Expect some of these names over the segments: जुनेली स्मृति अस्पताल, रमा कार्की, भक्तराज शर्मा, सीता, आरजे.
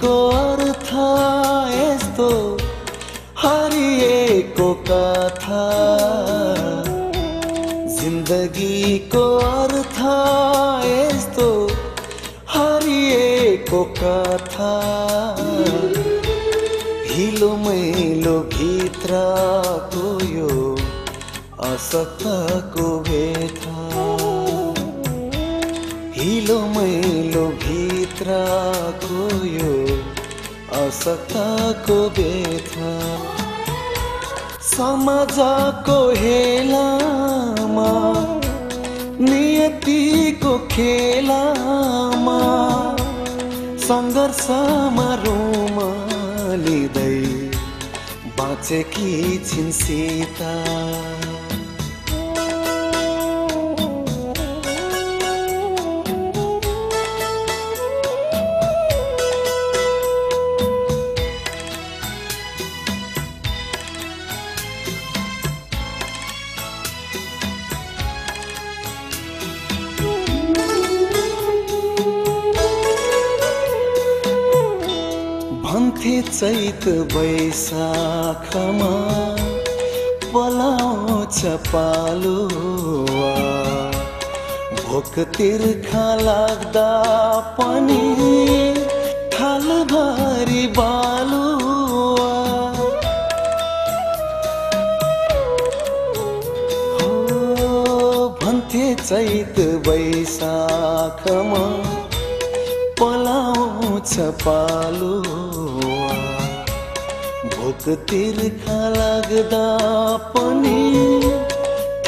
को अर्था एस्तो हरिएको कथा, जिंदगी को अर्था एस्तो हरिएको कथा। हिलो मैलो भित्रको यो आसक्तको व्यथा, हिलो मैलो भित्रको यो आसक्तको व्यथा। समाजको हेलामा नियतिको खेलामा संघर्षमा रुमालिँदै बाँचेकी छिन् सीता। भन्थे चैत वैशाखमा पलाउँछ पालुवा, भोक तिर्खा लाग्दा पनि थालभरि बालुवा। हो भन्थे चैत वैशाखमा पलाउँछ पालुवा, भोक तिर्खा लाग्दा पनि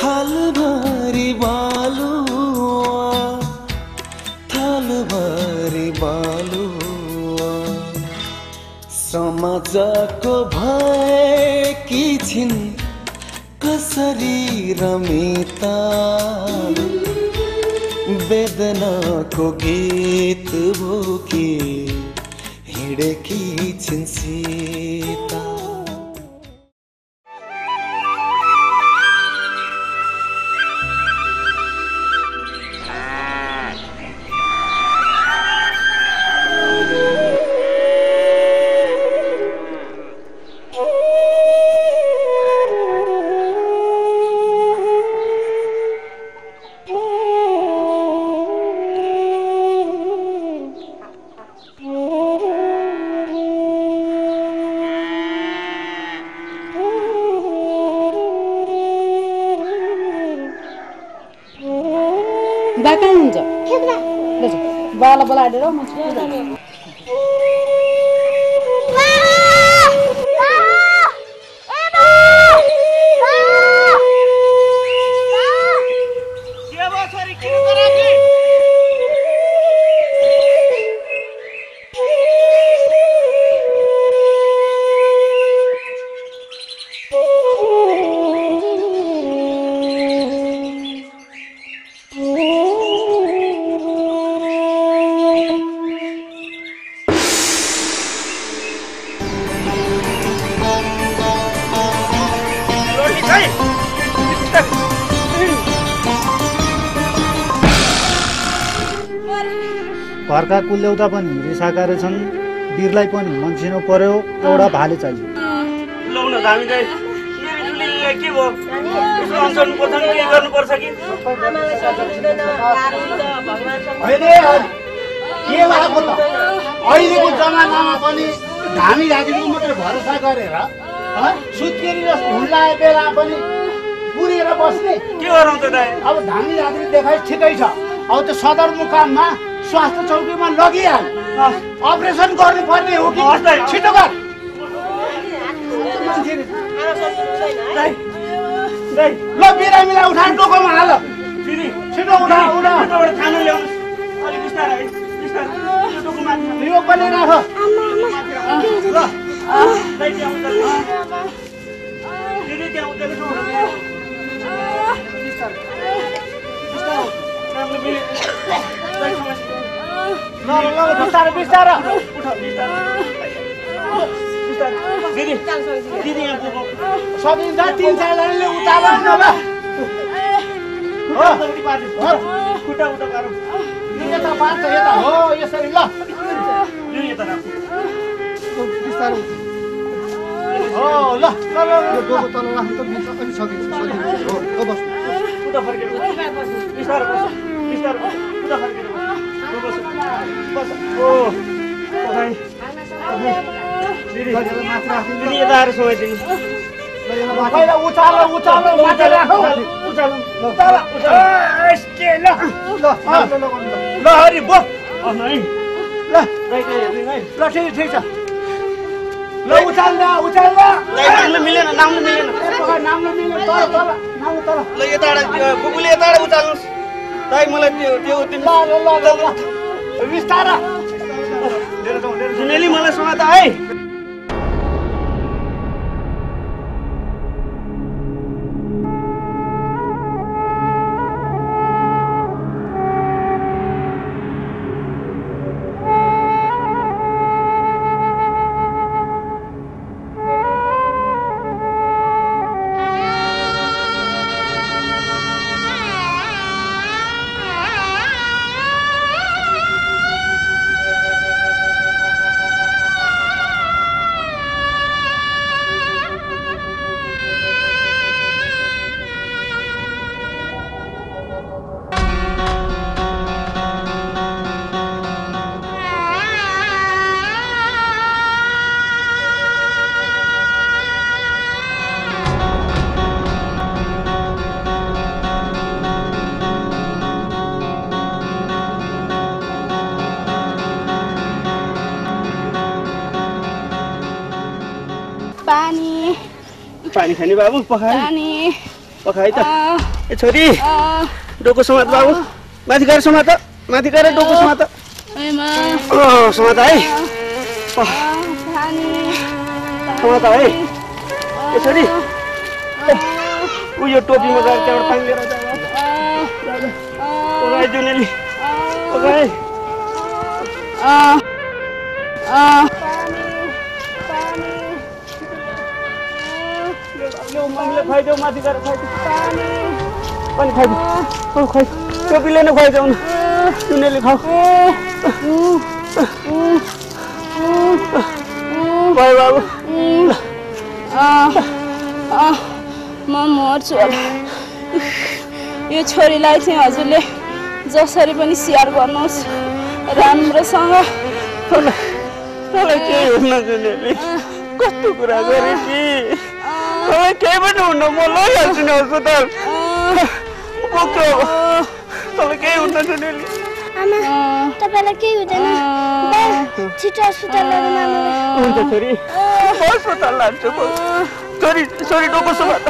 थालभरि बालुवा, थालभरि बालुवा। समाजको भएकी छिन् कसरी रमिता, वेदना को गीत भोकी हिँडेकी छिन् सीता। बाला बाला आइडर हो मुझे घरका कुल्यौता पनि रिसाका रहेछन्, बिरलाई पनि मन्छिनो पर्यो, एउटा भाले चाहियो। लौ न दामीदै मेरीले के भो यसो अनसन पोथन के गर्नु पर्छ कि आमाले सकिदैन गाडी त भगवानसँग हैन के भएको त अहिलेको जमानामा पनि धामी राजीको मात्र भरोसा गरेर ह सुत्केरी र हुल्लाए बेला पनि पुरेर बस्ने के गरौँ त दाइ। अब धामी राजी देखाइ ठिकै छ, अब त्यो सदरमुकाममा स्वास्थ्य चौकीमा लगिहाल, अपरेसन गर्नुपर्ने हो कि छिटो गर। ल बिरामीलाई उठान टोकोमा हाल, छिटो उठा उठा खाना ल्याउनु, अलि बिस्तारै बिस्तारै टोकोमा यो पनि राख। ल दाइ त्यहाँ उतर्नु, दिदी त्यहाँ उतर्नु, बिस्तारै बिस्तारै बिस्तार बिस्तार सकिन्छ। 3-4 जनाले उतार्नु नभए खुट्टा उता गरौँ। मलाई पानी खाने बाबू पखाई पखाई त ए छोरी डोको समात बाबू माथि गएर समात माथि गएर डोको समात ए मा ओ समात है पानी समात है ए छोरी उ यो टोपीमा गएर त्यहाँ पानी लिएर जा पखाई जुनेली पखाई आ आ मैले खाइदेऊ माथि गएर खाइदेऊ पानी पनि खाइदेऊ ओ खाइ टोपीले न खाइदेऊ न सुनेले खाऊ भाइ बाबु आ आ म मर्छु होला यो छोरीलाई चाहिँ हजुरले जसरी पनि स्याहार गर्नुहोस् राम्रोसँग तलाई के हेर्न जुनेले कस्तो कुरा गरे कि अबे के बन हुन म लैहाल्छु नि अस्पताल बोक्रो तँलाई केही हुँदैन नि आमा तपाईलाई केही हुँदैन बा छिटो अस्पताल लानु हुन्छ छोरी अस्पताल लान्छु छोरी छोरी डोको समात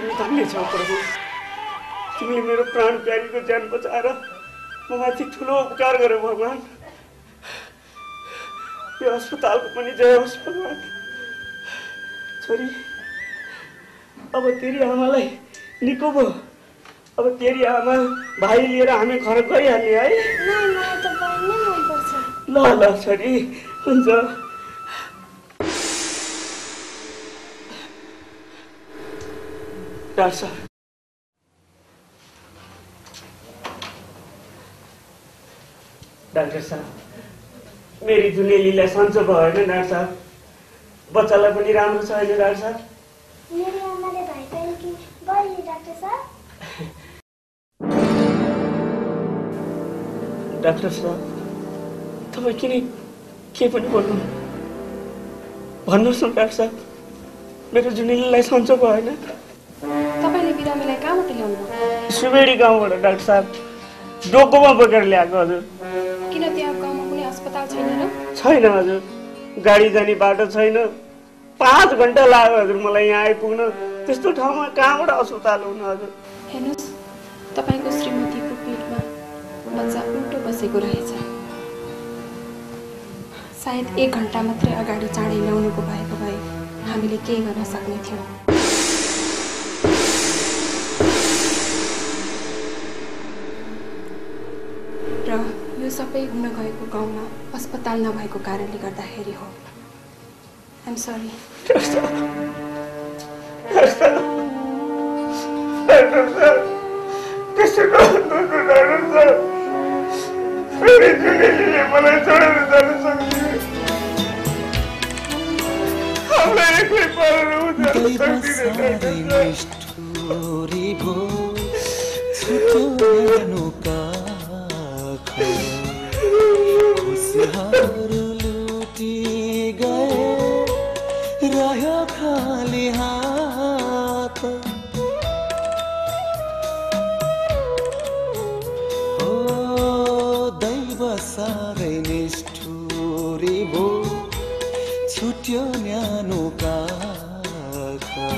तिमी धन्य छौ प्रभु, तिमीले मेरो प्राण प्यारी को जान बचाएर ममाथि ठूलो उपकार गर्यो भगवान। यो अस्पताल को पनि जय होस् भगवान। छोरी अब तेरी आमालाई निको भयो, अब तेरी आमा भाई लिएर हामी घर गइहाल्ने है। ल ल छोरी हुन्छ। डाक्टर सर मेरी जुनेलीलाई सन्चो भयो हैन डाक्टर साहब? बच्चालाई पनि राम्रो छ हैन डाक्टर साहब? मेरो आमाले भाइ पनि कि बलि डाक्टर साहब। डाक्टर साहब तपाई किन के पनि बोल्नु भन्नुहोस् न डाक्टर साहब, मेरो जुनेलीलाई सन्चो भयो हैन? तपाईले बिरामीलाई कहाँबाट ल्याउनु? सुबेडी गाउँबाट डाक्टर साहब, डोकोमा बोकेर ल्याएको। हजुर किन त्यहाँ गाउँमा कुनै अस्पताल छैन र? छैन हजुर, गाडी जाने बाटो छैन, 5 घण्टा लाग्यो हजुर मलाई यहाँ आइपुग्न। त्यस्तो ठाउँमा कहाँबाट अस्पताल हुन हजुर? हेर्नुहोस् तपाईको श्रीमतीको पेटमा बच्चा उल्टो बसेको रहेछ, सायद 1 घण्टा मात्रै अगाडि चाँडै ल्याउनुको भएको भए हामीले केही गर्न सक्ने थियौँ। सबै घुम्न गएको गाउँमा अस्पताल नभएको कारणले गर्दाखेरि हो। I'm sorry. खुशहाल लूटी गए रह्यो खाली हाथ, ओ दैव साह्रै निष्ठुरी भो छुट्यो न्यानो काखा।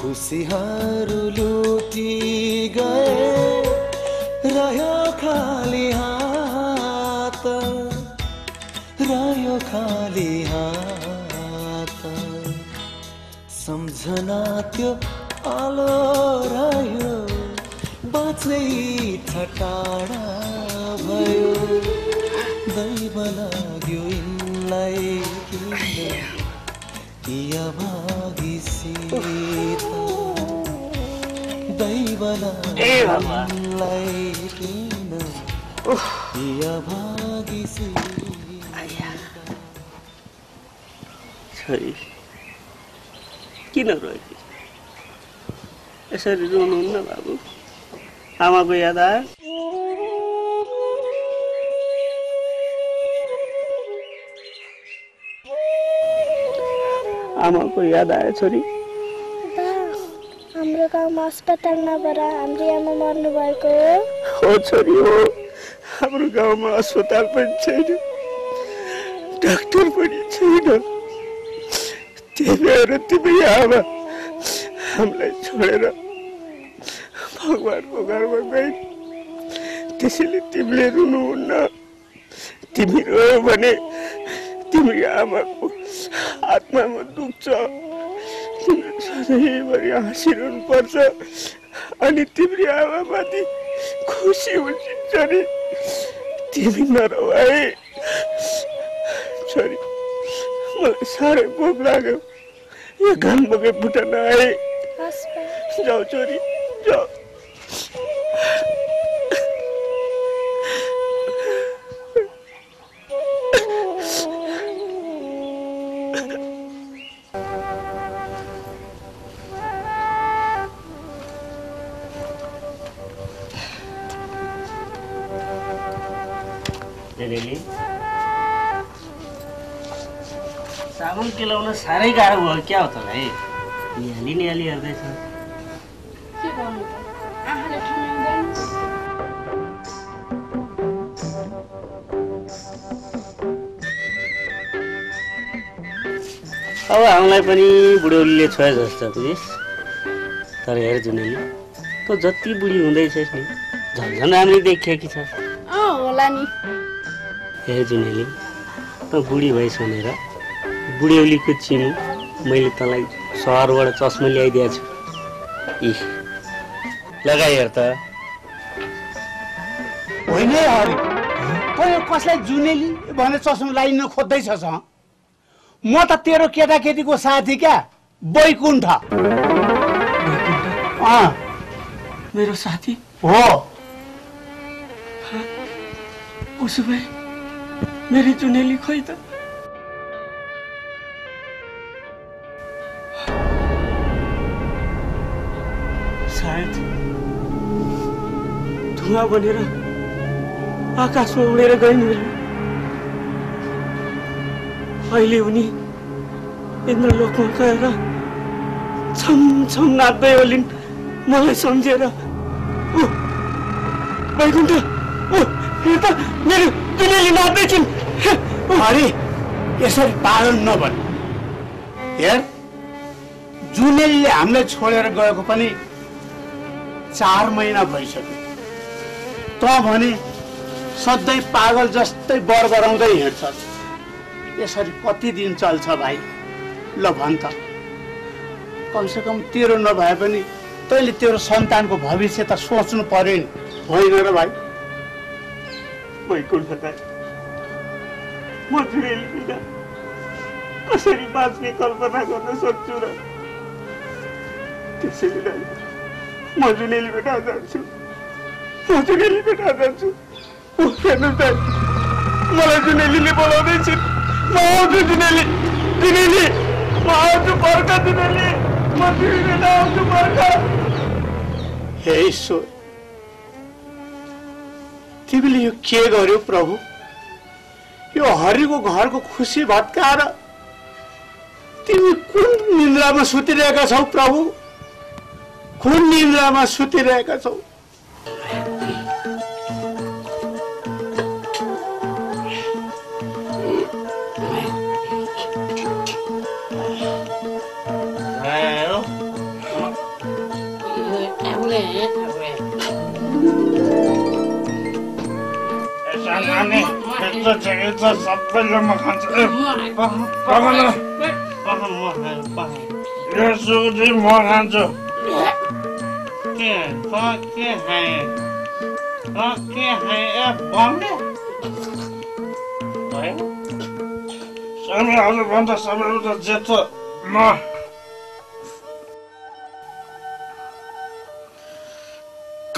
खुशीहरू लूटी गए रह्यो खाली हात, रह्यो खाली हात। सम्झना त्यो आलो रह्यो, बाँच्नै ठटाडा भयो। दैव लाग्यो यिनलाई कि अभागी सीता, किन रोयो? यसरी रोनुहुन्न बाबु, आमाको याद आयो? आमाको याद आयो छोरी? हाम्रो गाउँमा अस्पताल नभएर हाम्रो आमा मर्नु भएको हो छोरी। हो हाम्रो गाउँमा अस्पताल पनि छैन, डाक्टर पनि छैन, तिमीहरू तिमी आमा हामीलाई छोडेर भगवानको घरमा गए। त्यसैले तिमीले रुनुहुन्न, तिमी रोयो भने तिमी आमाको आत्मामा दुख्छ, सधैँभरि हाँसिरहनु पर्छ अनि तिम्रो आमामाथि खुसी उल्झिन्छ नि। तिमी नरौ है छोरी, मलाई साह्रै भोक लाग्यो, यो घाम बोके फुटन आए। जाऊ छोरी जाऊ। साबुन केलाउन साह्रै गाह्रो भयो क्या हो त भाइ? निहाली निहाली हेर्दैछ। अब हामीलाई पनि बुढ्यौलीले छोए जस्तो बुझिस्। तर हेर जुनेली तो जति बुढी हुँदैछस् नि झन्झन राम्रै देखिएकी छस्। अँ होला नि। हेर जुनेली त बुढी भइस् भनेर बुढ्यौलीको चिनो मैले तलाई सहरबाट चस्मा ल्याइदिया छु। इ लगाइ हेर त। होइन हरि तँ कसलाई जुनेली भने चस्मा लाइन खोज्दैछस्? म त तेरो केटाकेटीको साथी क्या बैकुण्ठ। मेरो साथी हो। उसो भए मेरी जुनेली खोइ त? सायद धुवा बनेर आकाशमा उडेर गइन् होला। अहिले उनी इन्द्रलोकमा गएर छम छम नाच्दै होलिन्। मलाई सम्झेर ओ बैकुण्ठ ओ सीता मेरो जुनेली नाच्दै छिन्। हरि यसरी पागल नबन। हेर जुनेलीले हामीलाई छोडेर गएको पनि 4 महिना भइसक्यो। त भने सधैँ पागल जस्तै बरबराउँदै हिँड्छ। यसरी कति दिन चल्छ भाइ? ल भन त कमसेकम तेरो नभए पनि तैले तेरो सन्तानको भविष्य त सोच्नु पर्यो नि, होइन र भाइ? बैकुण्ठ दाइ म जुनेली बिना कसरी बाँच्ने कल्पना गर्न सक्छु र? त्यसैले दाइ म जुनेली भेट्न जान्छु। हेर्नुहोस् दाइ मलाई जुनेलीले बोलाउँदैछ। म आउँछु जुनेली। जुनेली म आउँछु। फर्क जुनेली। म जुनेली आउँछु। फर्क। हे ईश्वर तिमीले यो के गर्यो प्रभु? यो हरिको घरको खुसी भत्काएर तिमी कुन निन्द्रामा सुतिरहेका छौ प्रभु? कुन निन्द्रामा सुतिरहेका छौ?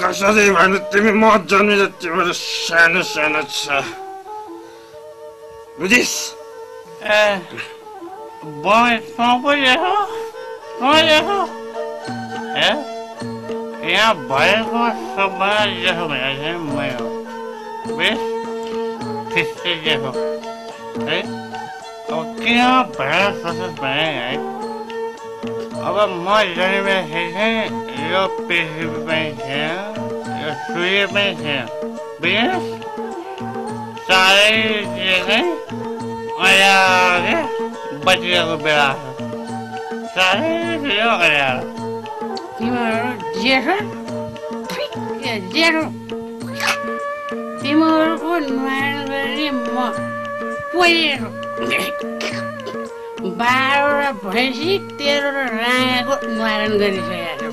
कसरी भने तिमी म जन्मे तिम्रो सानो सानो छ बुझिस? यहाँ भएको सबै जसो भने मै हो। बेस त्यस्तै जसो है अब किन भएर सचेत भएँ है? अब म जन्मेपछि यो पृथ्वी पनि थिएँ, यो सूर्य पनि थिएँ। बेस साह्रै बचिरहेको बेला तिमीहरूको नुहान गरी म पहिरो 12 भैँसी 13 राँगाको नुहान गरिसकेको छु।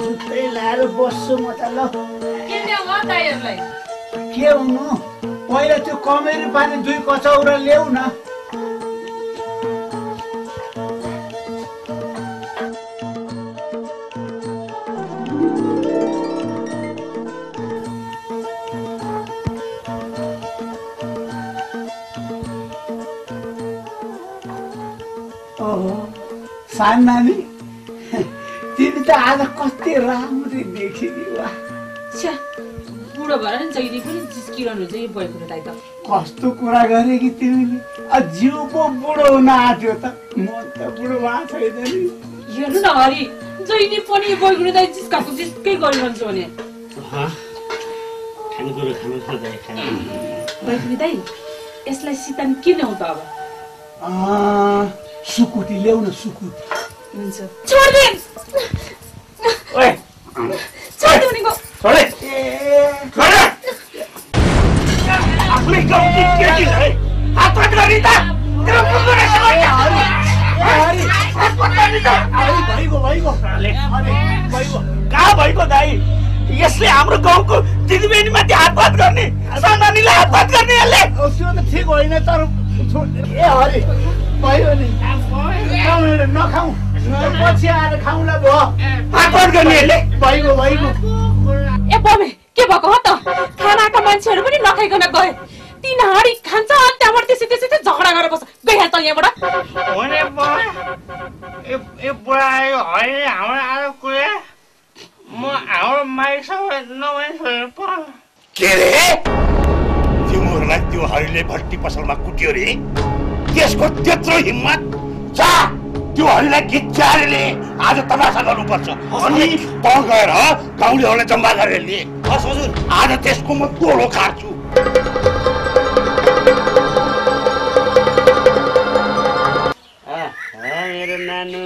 जुत्तै लाएर बस्छु म त। ल के हुनु पहिला त्यो कमेरी पानी 2 कचौरा ल्याऊ न। सान्नानी तिमी त आज कति राम्ररी देखिनी वा छ्या बुढो भएर नि जहिले पनि जिस्किरहनु चाहिँ यो बयकुरालाई त कस्तो कुरा गरे कि तिमीले अ जिउको बुढो हुन आथ्यो त म त बुढो भा छैन नि हेर्नु न हरि जहिले पनि बयकुरालाई जिस्काको जिस्कै गरिरहन्छ भने हा खाने कुरा खानु पर्दै खाने बयकुरा दाइ यसलाई सीतान के ल्याउ त अब सुकुटी ल्याउन सुकुटी हुन्छ छोड्दे ओए छोड्दे उनीको छोडे छोडे आफ्नै गल्ती के के है हात पक्ड रिता तेरो पुत्र सबै हरि हरि हात पक्ड रिता हरि भाइको साले हरि भाइको का भाइको दाइ यसले हाम्रो गाउँको दिदीबहिनीमाथि हातपात गर्ने सानानीले हातपात गर्ने यसले त्यो त ठीक होइन तर ए हरि भयो नि खाउनु नखाउँ पछि आएर खाउँला भयो पापड गर्ने यसले भयो भयो ए बमे के भएको हो त खानाका मान्छेहरु पनि नखाइकन गए तीन हाडी खान्छ अनि त्यहाँबाट त्यसै झगडा गरेर बस गइहाल त यहाँबाट भने ब ए ए बुढा आयो है हाम्रो आयो कुए म हाम्रो माइसँग नभए पर के रे तिमीहरुलाई त्यो हरिले भट्टी पसलमा कुट्यो रे त्यसको त्यत्रो हिम्मत छ त्यो हरिलाई गिच्चारेले आज तमासा गर्नुपर्छ अनि तँ गएर गाउँलेहरुलाई जम्मा गरेर लिए बस हजुर आज त्यसको म गोलो खार्छु आ आ मेरो नानु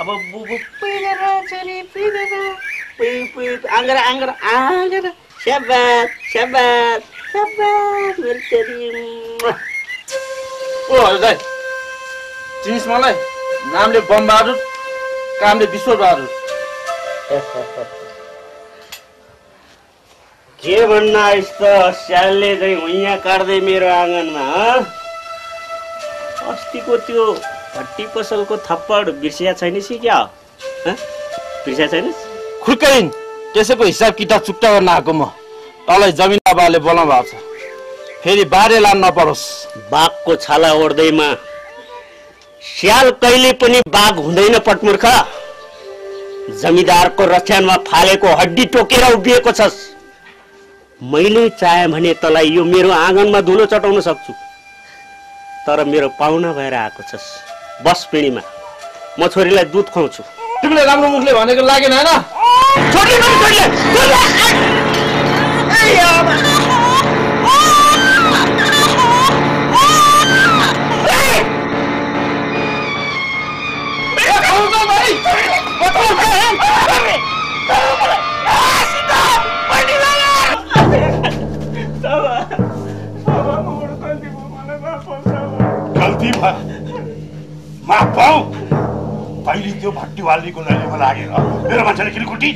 अब बुबु पिडेर चली पिडेर पिप आंगर आंगर आंगर शाबाश शाबाश शाबाश मेरो तेरी ओ हजुर दाइ चिनिस् मलाई नामले बमबहादुर कामले विश्वबहादुर के भन्न आइस् त स्यालले चाहिँ हुइया काट्दै मेरो आँगनमा अस्तिको त्यो भट्टी पसलको थप्पड बिर्सिया छैनस् कि क्या बिर्सिया छैनस् खुर्काइन् त्यसैको हिसाब किताब चुक्ता गर्न आएको म तँलाई जमिन बाबाले बोलाउनु भएको छ फेरि बारे लान नपरोस् बाघको छाला ओढ्दैमा स्याल कहिले पनि बाघ हुँदैन पटमुर्ख जमिदारको रक्षानमा फालेको हड्डी टोकेर उभिएको छस् मैले चाहे भने तलाई यो मेरो आँगनमा धुलो चटाउन सक्छु तर मेरो पाहुना भएर आएको छस् बस पिँढीमा म छोरीलाई दुध खुवाउँछु तिमीले राम्रो मुखले भनेको लागेन हैन पहिले त्यो भट्टीवालीको नलेमा लागेर मेरो मान्छेले किन कुटी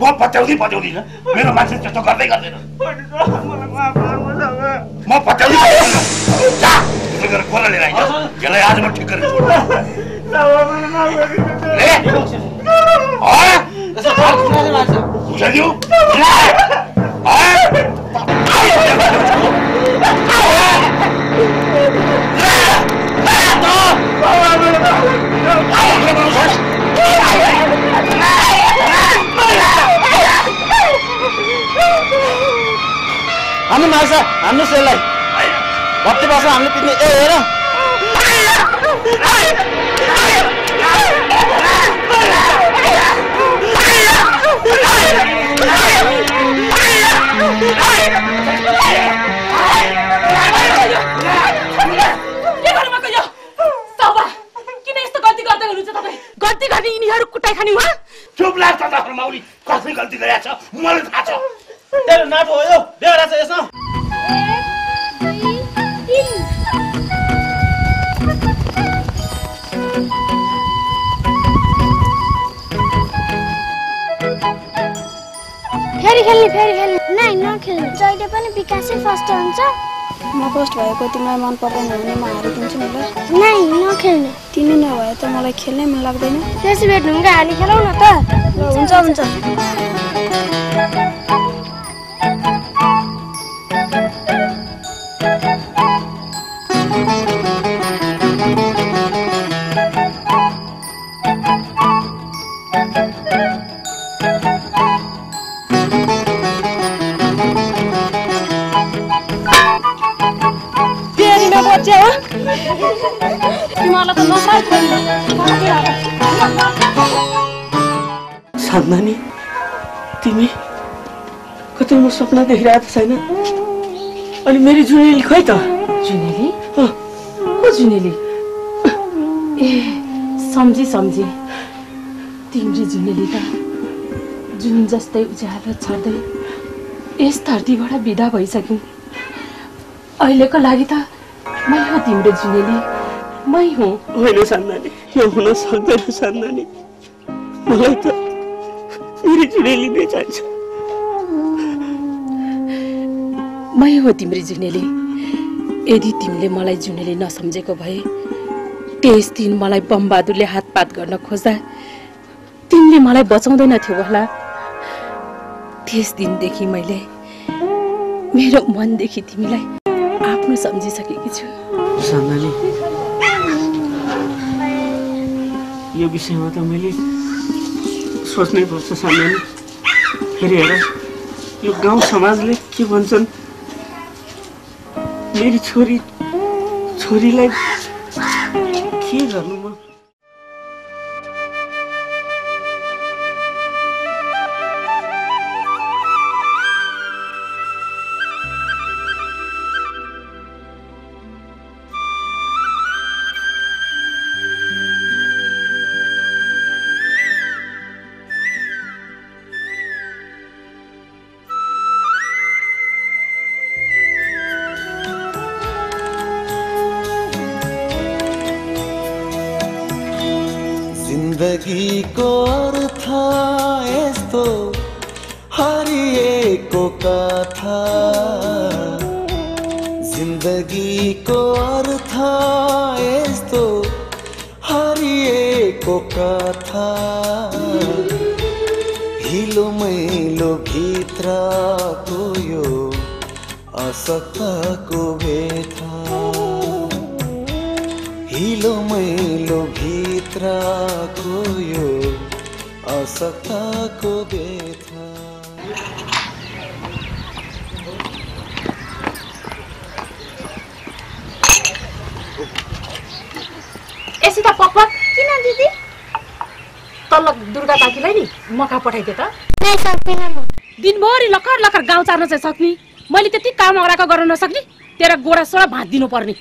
म पत्याउँदिन मेरो मान्छे त्यस्तो गर्दै गर्दैन म पत्याउँदिन आज म ठिक गरेर हान्नु सेललाई भट्टी बसेर हामीले पिट्ने ए हेर किन यस्तो गल्ती गर्दै हुनुहुन्छ तपाईँ गल्ती गर्ने यिनीहरू कुटाइ खाने उहाँ चुप लाग्छ आफ्नो माउली कसरी गल्ती गरेछ मलाई थाहा छ तेरो नाटो हो यो बेहोरा छ यसमा फेरि खेल्ने नाइ नखेल्ने जहिले पनि विकासै फर्स्ट हुन्छ म फर्स्ट भएको तिमीलाई मन पर्दैन भने म हारिदिन्छु नि ल नाइ नखेल्ने तिमी नभए त मलाई खेल्नै मन लाग्दैन त्यसै भए ढुङ्गा हानी खेलौ न त हुन्छ हुन्छ साधनानी तिमी कतै म सपना देखिरहेको छैन अनि मेरी जुनेली खै त जुनेली हो जुनेली ए सम्झी तिम्री जुनेली त जुन जस्तै उज्यालो छर्दै यस धरतीबाट बिदा भइसक्यो अहिलेको लागि त मै हो तिम्रो जुनेली मै हो होइन साधनानी यो हुन सक्दैन साधनानी मलाई त मेरी जुनेली नै चाहिन्छ मै हो तिम्री जुनेली यदि तिमीले मलाई जुनेली नसम्झेको भए 23 दिन मलाई बमबहादुरले हातपात गर्न खोज्दा तिमीले मलाई बचाउँदैन थियो होला 23 दिनदेखि मैले मेरो मनदेखि तिमीलाई आफ्नो सम्झिसकेकी छु सम्झनी यो विषयमा त मैले सोच्नै पर्छ सम्झनी फेरि हेर यो गाउँ समाजले के भन्छन् मेरी छोरीलाई के गर्नु म जिंदगी को अर्थ यस्तो हरिएको कथा जिंदगी को अर्थ यस्तो हरिएको कथा हिलो मैलो भित्रको यो असक्तको व्यथा हिलो मैलो को यो असक्तको व्यथा एसिता पक्पक किन दिदी तल दुर्गा काकीलाई नि मका पठाइदिए त नै सक्दिन म दिनभरि लकर लकर गाउँ चार्न चाहिँ सक्नी मैले त्यति काम अगराको गर्न नसक्नी तेरा गोडा सोडा भात दिनु पर्ने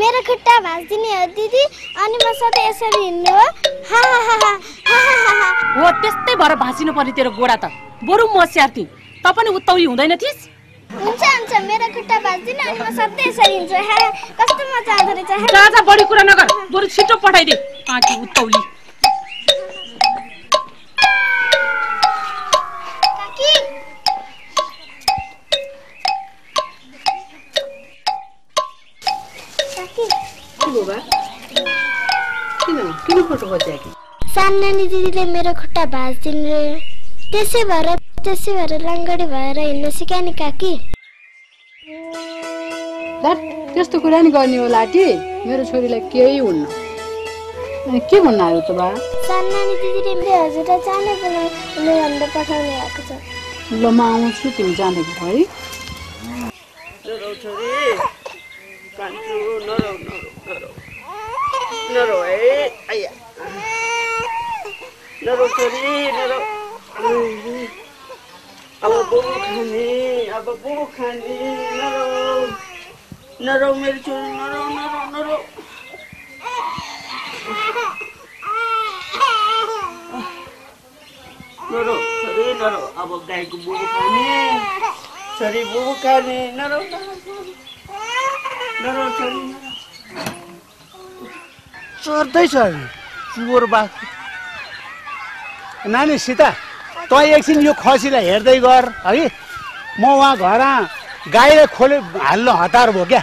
मेरो खुट्टा भास्दिने हो दिदी अनि म सधैँ यसरी हिँड्नु हो हा हा हा हो त्यस्तै भएर भासिनु पर्ने तेरो गोडा त बरु म स्यार्ती त पनि उत्तौली हुँदैन थिस हुन्छ हुन्छ मेरो खुट्टा भास्दिने अनि म सधैँ यसरी हिँड्छु हा कस्तो मजा आउँदो रहेछ जा जा बढी कुरा नगर बरु छिटो पठाइदे आकी उत्तौली काकी सान्नानी दिदीले मेरो खुट्टा भास्दिन रे त्यसै भएर लङ्गडी भएर हिँड्न सिकाए नि काकी त्यस्तो कुरा नि गर्ने हो लाटी मेरो छोरीलाई केही हुन्न के भन्नु आयो त बा सान्नानी दिदीले मेरो हजुरलाई जाने बनाउनु भनेर पठाउनु भएको छ ल म आउँछु तिमी जाने है छोरी अब गाईको बोबो खाने छोरी बोबो खाने नरौ चर्दैछ चोर बाघ नानी सीता तँ एकछिन यो खसीलाई हेर्दै गर है म उहाँ घर गाईलाई खोले हाल्नु हतार भयो क्या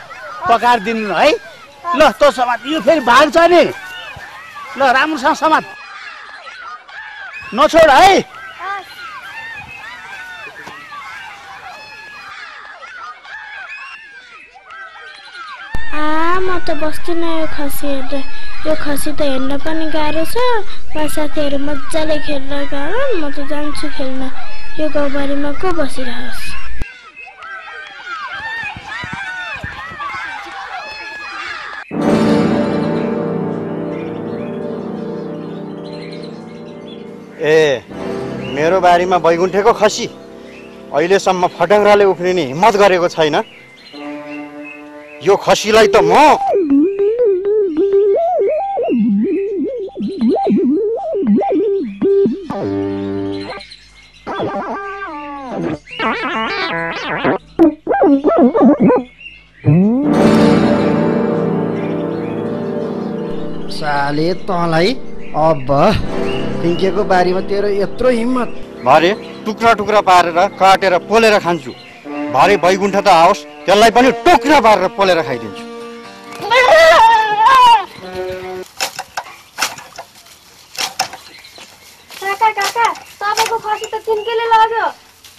पकाएर दिनु है ल तँ समात यो फेरि भाग्छ नि ल राम्रोसँग समात नछोड है म त बस्दिन यो खसी त हेर्न पनि गाह्रो छ मेरो साथीहरू मजाले खेल्न गाह्रो म त जान्छु खेल्न यो गाउँबारीमा को बसिरहोस् ए मेरो बारीमा बैगुन्ठेको खसी अहिलेसम्म फटङ्ग्राले उफ्रिने हिम्मत गरेको छैन। यो खसीलाई त म साले तँलाई अब तिङ्केको बारीमा तेरो यत्रो हिम्मत। भरे टुक्रा टुक्रा पारेर काटेर पोलेर खान्छु, भरे बैगुन्ठा त आओस् त्यसलाई पनि टुक्रा पारेर पोलेर खाइदिन्छु। काका काका तपाईँको खसी त 3 किलो लाग्यो।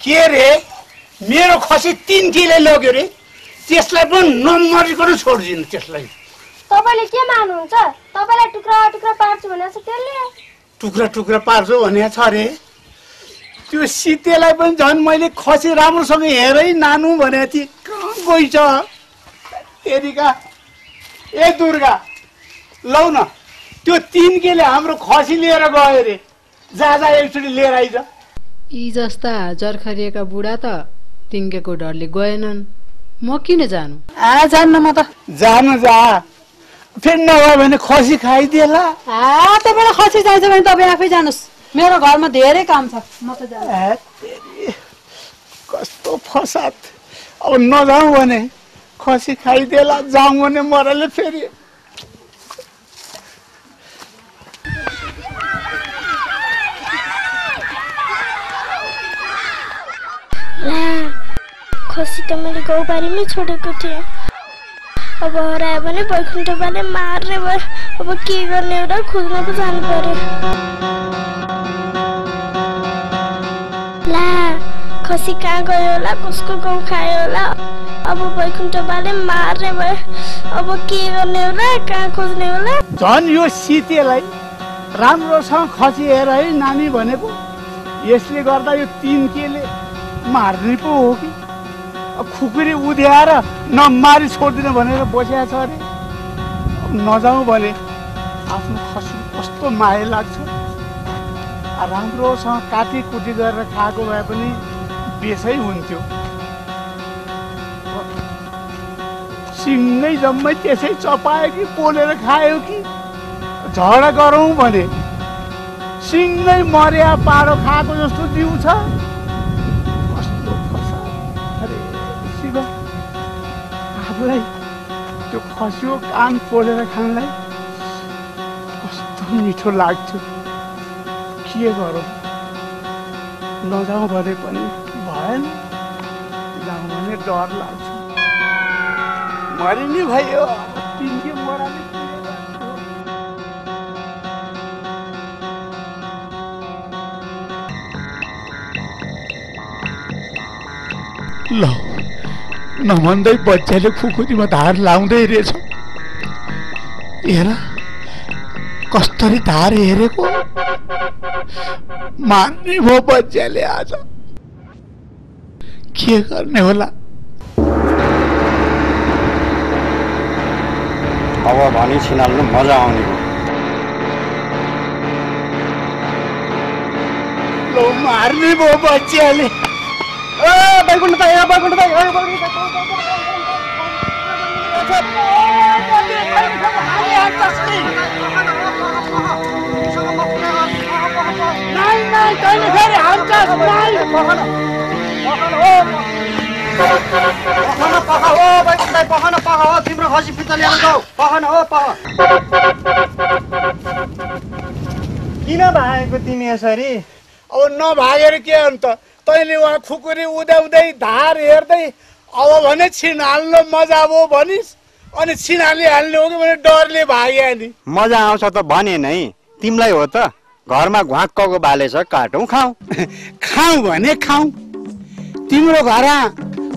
के रे मेरो खसी 3 किलो लग्यो रे? त्यसलाई पनि नमरिकन छोड्दिनु। त्यसलाई तपाईले के मान्नुहुन्छ? तपाईलाई टुक्रा टुक्रा पार्छु भनेछ त्यसले? टुक्रा टुक्रा पार्छु भनेछ रे। त्यो सीतेलाई पनि झन् मैले खसी राम्रोसँग हेरै नानु भने थिए, कहाँ गइछ तेरीका? ए दुर्गा लौ न त्यो 3 केले हाम्रो खसी लिएर गयो रे, जाजा एकचोटी लिएर आइज। यी जस्ता जर्खरिएका बुढा त तिङ्केको डरले गएनन्, म किन जानु? आ जान्न म त। जानु जा, फेरि नगयो भने खसी खाइदिएला। आ तपाईलाई खसी चाहिन्छ भने तपाईँ आफै जानुस्, मेरो घरमा धेरै काम छ, म त जानु। कस्तो फसाद, अब नजाऊ भने खसी खाइदिएला, जाऊ भने मरले फेरि। खसी त मैले गाउँबारीमै छोडेको थिएँ, अब हरायो भने बैकुण्ठबाले मार्ने भयो। अब के गर्ने र, खोज्न पो जानु पर्यो। ला खसी कहाँ गयो होला, कसको गाउँ खायो होला, अब बैकुण्ठबाले मार्ने भयो। अब के गर्ने होला, कहाँ खोज्ने होला? झन् यो सीतेलाई राम्रोसँग खसी हेर है नानी भनेको, यसले गर्दा यो 3 केले मार्ने पो हो कि? खुकुरी उध्याएर नमारी छोड्दिने भनेर बसेको छ अरे। नजाउँ भने आफ्नो खसी कस्तो माया लाग्छ। राम्रोसँग काटीकुटी गरेर खाएको भए पनि बेसै हुन्थ्यो। सिङ्गै जम्मै त्यसै चपायो कि पोलेर खायो कि? झगडा गरौँ भने सिङ्गै मर्या पारो खाएको जस्तो जिउ छ। त्यो खसियो कान पोलेर खानलाई कस्तो मिठो लाग्थ्यो। के गरौँ, नजाउँ भने पनि भएन, जाउँ भने डर लाग्छ। मरिनी भयो तिनकै मराले। ल नमन्दै बच्चाले खुकुरीमा धार लाउँदै रहेछ। हेर कसरी धार हेरेको, मार्ने हो बच्चाले। आज के गर्ने होला? अब भनी छिनाल्नु मजा आउने हो। लो मार्ने हो बच्चाले। ओ बैकुण्ठ भाइ, बैकुण्ठ भाइ, बैकुण्ठ भाइ। तिम्रो खसी फिर्ता ल्याउन जाऊ। पहन हो पहन। किन भागेको तिमी यसरी? अब नभागेर के अन्त? तैँले उहाँ खुकुरी उदाउँदै धार हेर्दै अब भने छिनहाल्न मजा हो भनिस्, अनि छिनहालिहाल्ने हो कि भने डरले भाग्यो नि? मजा आउँछ त भने नै, तिमीलाई हो त। घरमा घ्वाक्कको बाले छ, काटौँ खाऊ। खाऊ भने खाऊ। तिम्रो घर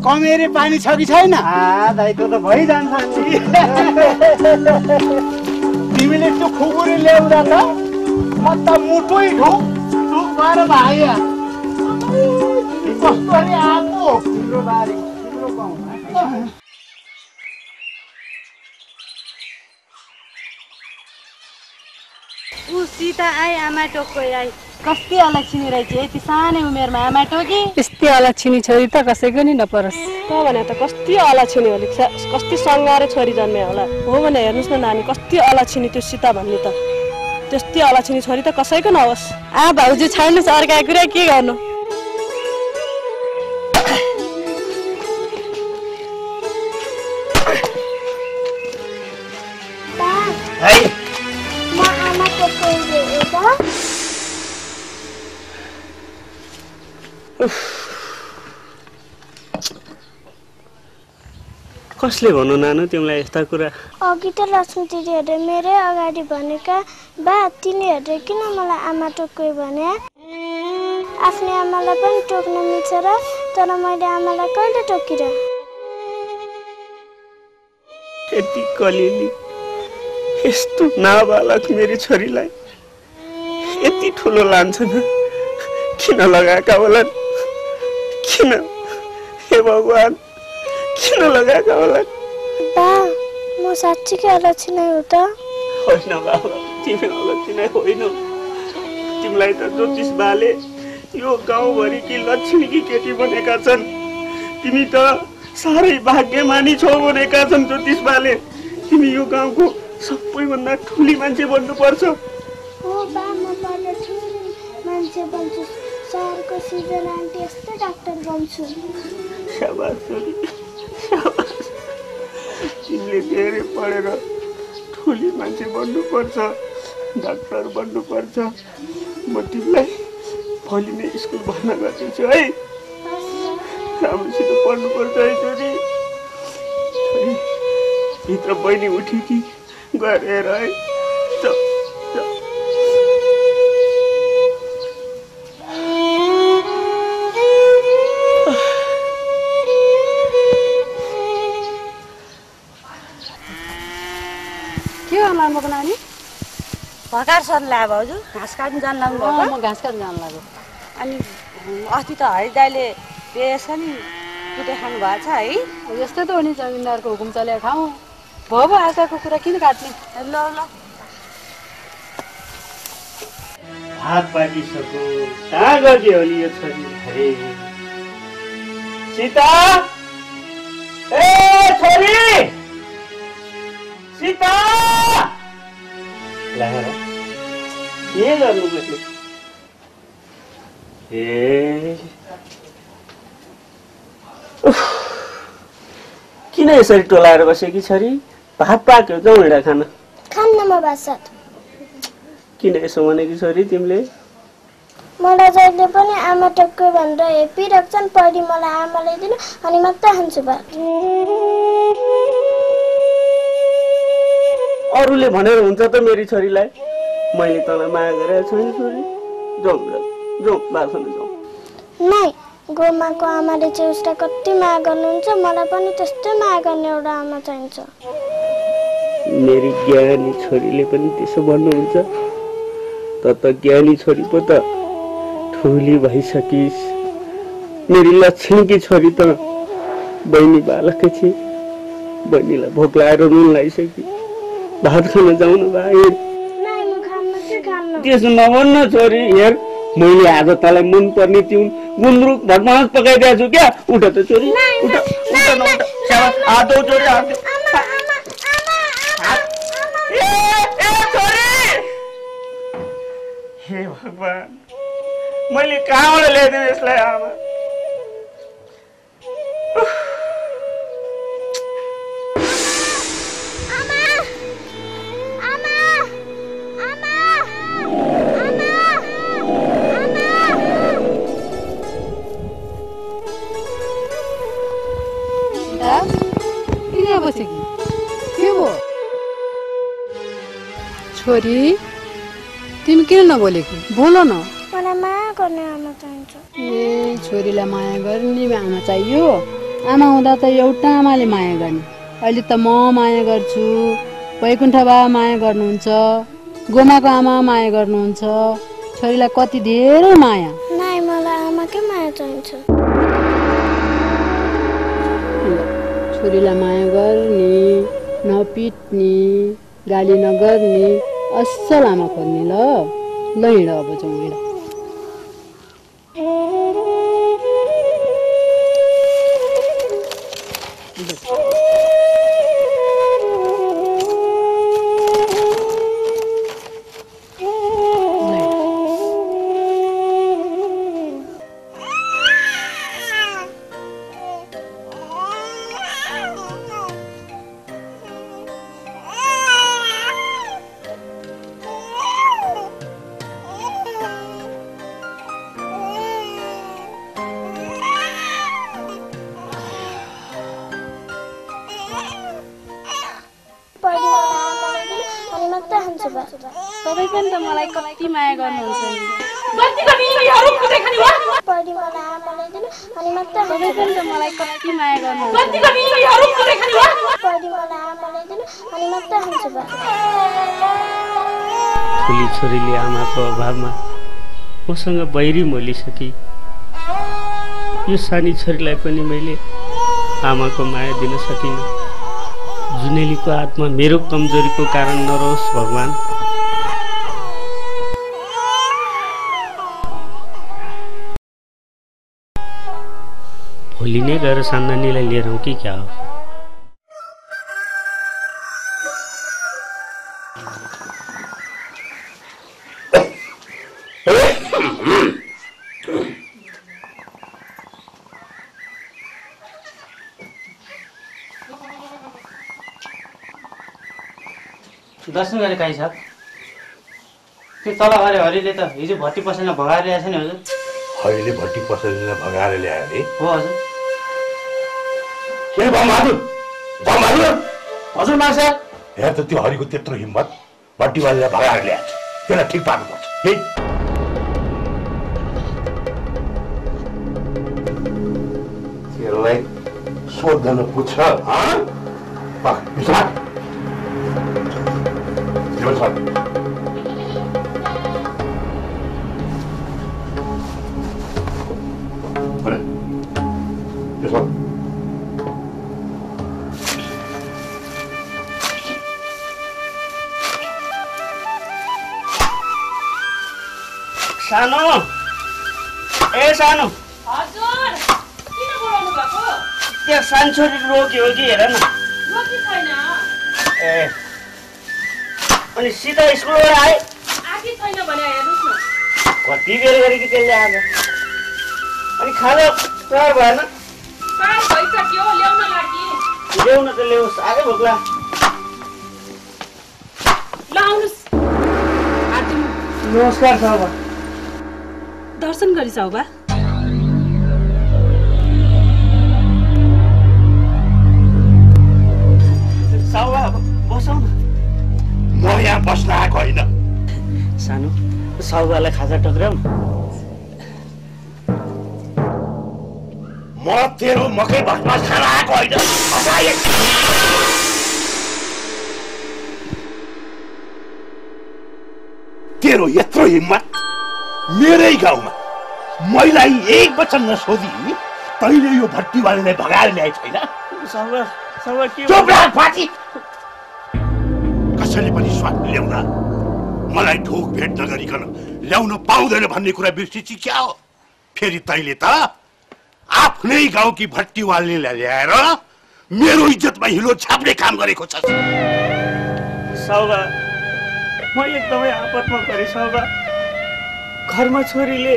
कमेरे पानी छ कि छैन? आ दाइ त्यो त भइजान्छ नि। तिमीले त्यो खुकुरी ल्याउँदा त म त मुटुई ढुक ढुक भएर भाग्या। कस्तो अरे आएको तिम्रो बारी, तिम्रो गाउँमा। ऊ सीता आई आमा टोक्कै आई। कस्ती अलक्षिणी रही ये साने उमेर में आमा ठोकी त्यस्तै अलक्षिणी छोरी त कसैको नि नपरोस् त भने त कस्ती अलक्षिणी हो कस्ती संगारे छोरी जन्मे होला हो भने हेर्नुस् न नानी कस्ती अलक्षिणी त्यो सीता भन्ने त त्यस्तै अलक्षिणी छोरी त कसैको नहोस् आ भाउजू छाड्नुस् अर्काको कुरा के गर्नु कसले भन्नु नानु तिमीलाई यस्ता कुरा अघि त लक्ष्मी दिदीहरुले मेरै अगाडि भनेका बा तिनीहरुले किन मलाई आमा टोक्यो भने आफ्नै आमालाई पनि टोक्न मिल्छ र तर मैले आमालाई कहिले टोकिरा यति कलिली यस्तो नाबालक मेरी छोरीलाई यति ठुलो लान्छन् किन लगाएका होला किन हे भगवान किन लगाएका होला बा म साच्चीकै अलक्षिणी नै हो त होइन बाबा तिमी अलक्षिणी नै होइन तिमीलाई त ज्योतिष बाले यो गाउँभरि कि लक्ष्मीकी केटी बनेका छन् तिमी त सारै भाग्यमानी छौ बनेका छन् ज्योतिष बाले तिमी यो गाउँको सबैभन्दा ठुली मान्छे बन्नुपर्छ हो बा म बड्दै ठुली मान्छे बन्छु सरको सिजन आन्टी यस्तो डाक्टर बन्छु शाबाश छोरी शाबाश तिमीले धेरै पढेर ठुली मान्छे बन्नुपर्छ डाक्टर बन्नुपर्छ म तिमीलाई भोलि नै स्कुल भर्न गर्छु है राम्रोसित पढ्नुपर्छ है छोरी भित्र बहिनी उठेकी गएर हेर है भकार सर ला भाउजू घाँस काट्न जान लाग्नु घाँस काट्न जान लाग्यो अनि अस्ति त हरि दाइले पेस पनि कुटे खानु भएको छ है यस्तो त हो नि जमिनदारको हुकुम चलेर खाऊ भयो भयो आजको कुरा किन काट्ने ल ल हात पाटिसको कहाँ गए हो नि यो छोरी अरे सीता ए छोरी सीता के गर्नु बस्यो ए किन यसरी टोलाएर बसे कि छोरी भात पाक्यो जाऊ हिँडा खान खान्न म भात किन यसो भनेकी छोरी तिमीले मलाई जहिले पनि आमा टक्कै भनेर हेपिराख्छन् पहिले मलाई आमाले दिनु अनि मात्र खान्छु भात अरूले भनेर हुन्छ त मेरी छोरीलाई मैले तँलाई माया गरेको छु नि छोरी जाऊ जाऊ बासन जाऊ नै गोमाको आमाले चाहिँ उसलाई कति माया गर्नुहुन्छ मलाई पनि त्यस्तै माया गर्ने एउटा आमा चाहिन्छ मेरी ज्ञानी छोरीले पनि त्यसो भन्नुहुन्छ त ज्ञानी छोरी पो त ठुली भइसकिस् मेरी लक्ष्मीकी छोरी त बहिनी बालकै छ बहिनीलाई भोक लागेर नुन लगाइसकी भात खान जाऊ न भाइ त्यसो नभन्न छोरी हेर मैले आज तँलाई मन पर्ने तिउन गुन्द्रुक भटमास पकाइदिएको छु क्या उठ त छोरी उठ उठ न उठ शाबाश हात धौ छोरी हात धौ ए छोरी हे भगवान मैले कहाँबाट ल्याइदिएँ यसलाई आमा छोरी तिमी किन नबोलेको बोलो न मलाई माया गर्ने आमा चाहिन्छ ए छोरीलाई माया गर्ने आमा चाहियो आमा हुँदा त एउटा आमाले माया गर्ने अहिले त म माया गर्छु वैकुण्ठ बाबा माया गर्नुहुन्छ गोमाको आमा माया गर्नुहुन्छ छोरीलाई कति धेरै माया नाइ मलाई आमाकै माया चाहिन्छ छोरीलाई माया गर्ने नपिट्ने गाली नगर्ने असल आमा खोज्ने ल हिँड अब जाउँ हिँड ठूली छोरीले आमा को अभाव में मसँग बैरी मोलिसकी। यो सानी छोरीलाई पनि मैले आमा को माया दिन सकिन। जुनेली को आत्मा मेरो कमजोरी को कारण नरहोस् भगवान। भोलि नै गएर सान्दानीलाई लिएर आऊ कि क्या हो। दर्शन गए काई साहब त्यो तलवारे हरिले तो हिजो भट्टी पसलमा भगाएर ल्याएछ नि हजुर। हरिले भट्टी पसलमा भगाएर ल्यायो रे? हो हजुर। के बमहादुर बमहादुर हजुर मासा हे त त्यो हरिको त्यत्रो हिम्मत भट्टी वाले भगाएर ल्यायो त्यसलाई ठीक पार्नु पर्छ। हे त्यसलाई सोध्न पुछ ह बा बिसा सानो ए सानो हजुर किन बोलाउनु भएको? त्यो सानछोरी रोक्यो कि हेर न। रोकी छैन ए। अनि सीता स्कुलबाट आए आकी छैन भने हेर्नुस् न कति बेर गरे कि त्यसले आज। अनि खाना तयार भएन? पार भइसक्यो ल्याउन लागि। ल्याउन त ल्याउस् आगे भोग्ला लाउनुस् आदि। नमस्कार साबा। दर्शन गरी साउबा साउबा बसौ न। म यहाँ बस्न आएको होइन सानो। साउबालाई खाजा टक्राउ। म तेरो मकै भातमा खान आएको होइन। तेरो यत्रो हिम्मत मेरै गाउँमा मैलाई एक वचन नसोधी तैले यो भट्टीवालले भगाएर ल्याए छैन? कसैले पनि स्वाद ल्याउन मलाई ढोक भेट नगरिकन ल्याउन पाउँदैन भन्ने कुरा बिर्सिछि क्या हो? फेरि तैले त आफ्नै गाउँकी भट्टीवालले ल्याएर मेरो इज्जतमा हिलो छाप्ने काम गरेको छ। साउबा म एकदमै आपतमा परे साउबा। घर में छोरीले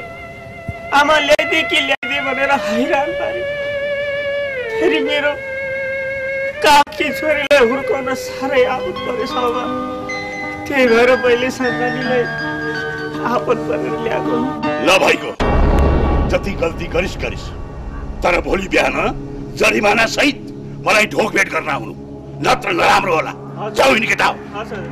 आमा ल्याइदिए कि ल्याइदिए भनेर हैरान पारे। फेरि मेरो काकी छोरीलाई हुर्काउन साह्रै आपत परे साउबा। त्यही भएर पहिले सान्दानीलाई आपत परेर ल्याएको। ल भाइको जति गल्ती गरिस् गरिस् तर भोलि बिहान जरिमाना सहित मलाई ढोकभेट गर्न आउनु नत्र नराम्रो होला। जाऊ हिँड केटा। हजुर।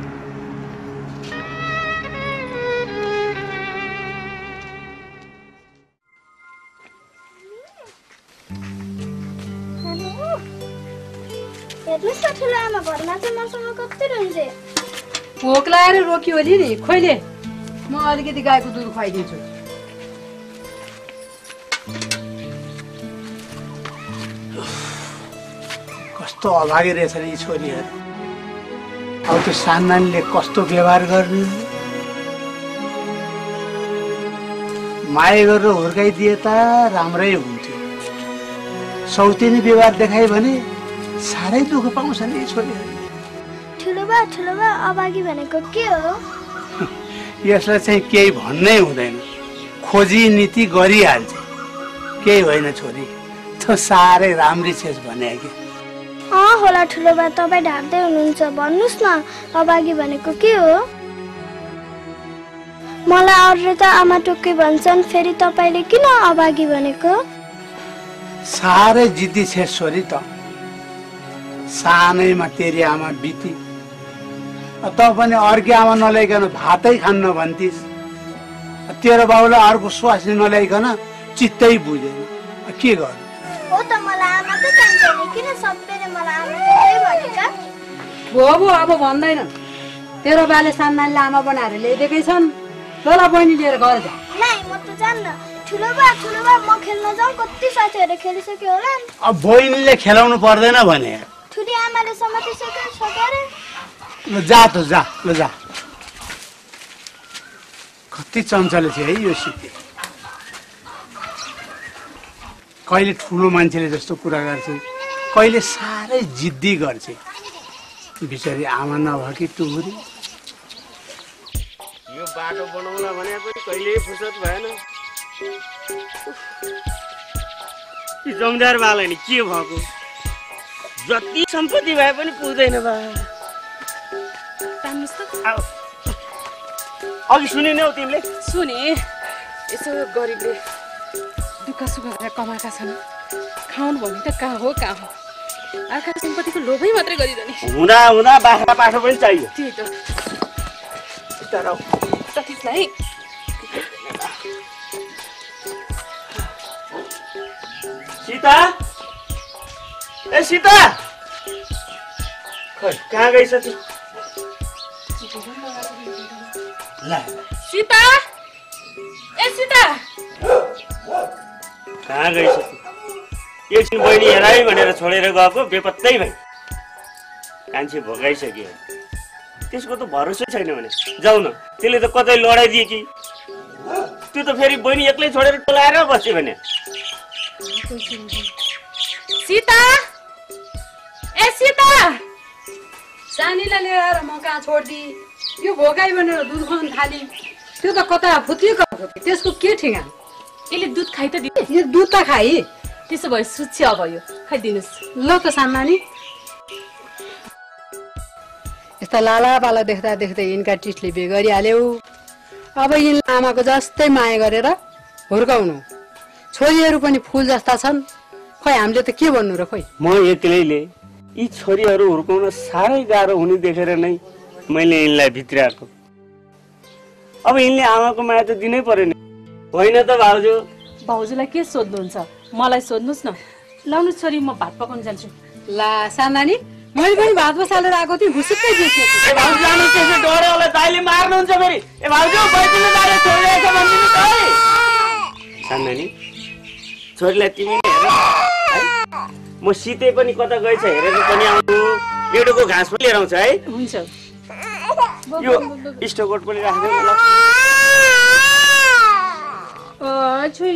हेर्नुस् त ठुलो आमा घरमा चाहिँ मसँग कति रुन्छ। भोक लागेर रोक्यो अलि नि खोइले। म अलिकति गाईको दुध खुवाइदिन्छु। कस्तो अभागी रहेछ नि छोरीहरू। अब त्यो सान्दानीले कस्तो व्यवहार गर्ने। माया गरेर हुर्काइदिए त राम्रै हुन्थ्यो। सौतिनी व्यवहार देखाए भने साह्रै दुःख पाउँछ नि छोरीहरुले। ठुलो बा अभागी भनेको के हो? यसलाई चाहिँ केही भन्नै हुँदैन, खोजी नीति गरिहाल्छ, केही होइन छोरी, त साह्रै राम्री छेस भने के। अँ होला ठुलो बा, तपाई ढाक्दै हुनुहुन्छ, भन्नुस् न अभागी भनेको के हो? मलाई अरू त आमा टोक्के भन्छन्, फेरि तपाईले किन अभागी भनेको? साह्रै जिद्दी छेस छोरी, त सानैमा तेरी आमा बिती, त पनि अर्की आमा नल्याइकन भातै खान्न भन्थिस्, तेरो बाउलाई अर्को स्वास्नी नल्याइकन चित्तै बुझेन, के गर्नु? हो त मलाई आमा त चाहिन्छ नि, किन सबैले मलाई आमा भन्दै भनेका? भो अब भन्दैन, तेरो बाले सानैलाई आमा बनाएर ल्याइदेकै छन्, तला बहिनी लिएर घर जा। नाइ म त जान्न, ठुलो बा म खेल्न जाऊ, कति साथीहरु खेलिसक्यो होला नि। अब बहिनीले खेलाउनु पर्दैन भने ठुली आमाले समातिसक्यो सकेर। ल जा त जा, ल जा। कति चञ्चल छ है यो सिते, कहिले ठुलो मान्छेले जस्तो कुरा गर्छ, कहिले सारै जिद्दी गर्छ, बिचारी आमा नभएकी टुहुरी। यो बाटो बनाउन भने पनि कहिले फुर्सद भएन। जमदार बाले नि के भएको, जति सम्पत्ति भए पनि पुग्दैन बा। अघि सुनेन हौ तिमीले? सुने, यसो गरिबले दुःख सुख गरेर कमाएका छन्, खाउन् भन्ने त कहाँ हो आर्का सम्पत्तिको लोभै मात्रै गरिरहने, हुँदा बाख्रा पाठो पनि चाहियो। त्यही त, तर सतीशलाई सीता खै कहाँ गइसक्यो? सीता कहाँ गइसक्यो? एकछिन बहिनी हेराइ भनेर छोडेर गएको बेपत्तै भई, कान्छे भगाइसक्यो, त्यसको त भरोसै छैन भने जाऊ न, त्यसले त कतै लडाइदिए कि त्यो त फेरि बहिनी एक्लै छोडेर टोलाएर बस्यो भने। सीता सानीलाई लिएर आएर म कहाँ छोड्दी, यो भोगाई भनेर दुध खुवाउन थाली, त्यो त कता फुत्किएको फुत्की, त्यसको के ठिकान? यसले दुध खाइ त दिने, यो दुध त खाइ, त्यसो भए सुच्छ अब यो खाइदिनुहोस्। ल त सामानी, यस्ता लालापाला देख्दा यिनका टिस्टले बेगरिहाल्यौ, अब यिनलाई आमाको जस्तै माया गरेर हुर्काउनु। छोरीहरू पनि फुल जस्ता छन्, खोइ हामीले त के भन्नु र। खोइ म एक्लैले यी छोरीहरू हुर्काउन साह्रै गाह्रो हुने देखेर नै मैले यिनलाई भित्राएको, अब यिनले आमाको माया त दिनै पर्यो नि, होइन त भाउजू? भाउजूलाई के सोध्नुहुन्छ? मलाई सोध्नुहोस् न। लाउनु छोरी, म भात पकाउन जान्छु। ला सानानी, मैले पनि भात बसालेर आएको थिएँ, भुसुक्कै बिर्सेछु। छोरीलाई तिमीले हेर, म सितै पनि कता गएछ हेरेर पनि आउँछु, गेडोको घाँस पनि लिएर आउँछ है। हुन्छ, यो इष्टकोट पनि राख्दै ल। छोरी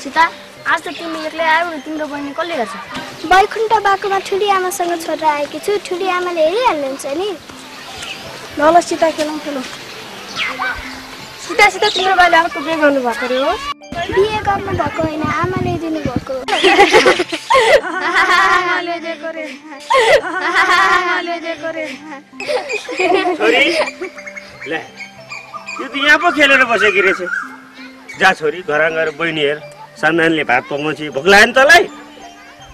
सीता, आज त तिमी एक्लै आयौ, तिम्रो बहिनी कसले गर्छ? बैकुण्ठ बाकोमा ठुली आमासँग छोडेर आएकी छु, ठुली आमाले हेरिहाल्नुहुन्छ नि। ल सीता खेलौँ। सीता तिम्रो बाले अर्को बिहे गर्नु भएको रे? हो, बिहे गर्नु भएको होइन, आमाले दिनु भएको। आमाले दिएको रे। छोरी ले, यो त यहाँ पो खेलेर बसेकी रहेछ। जा छोरी, घर गएर बहिनी हेर, सानले भात पकाउँछी, भोक लाग्यो नि तलाई?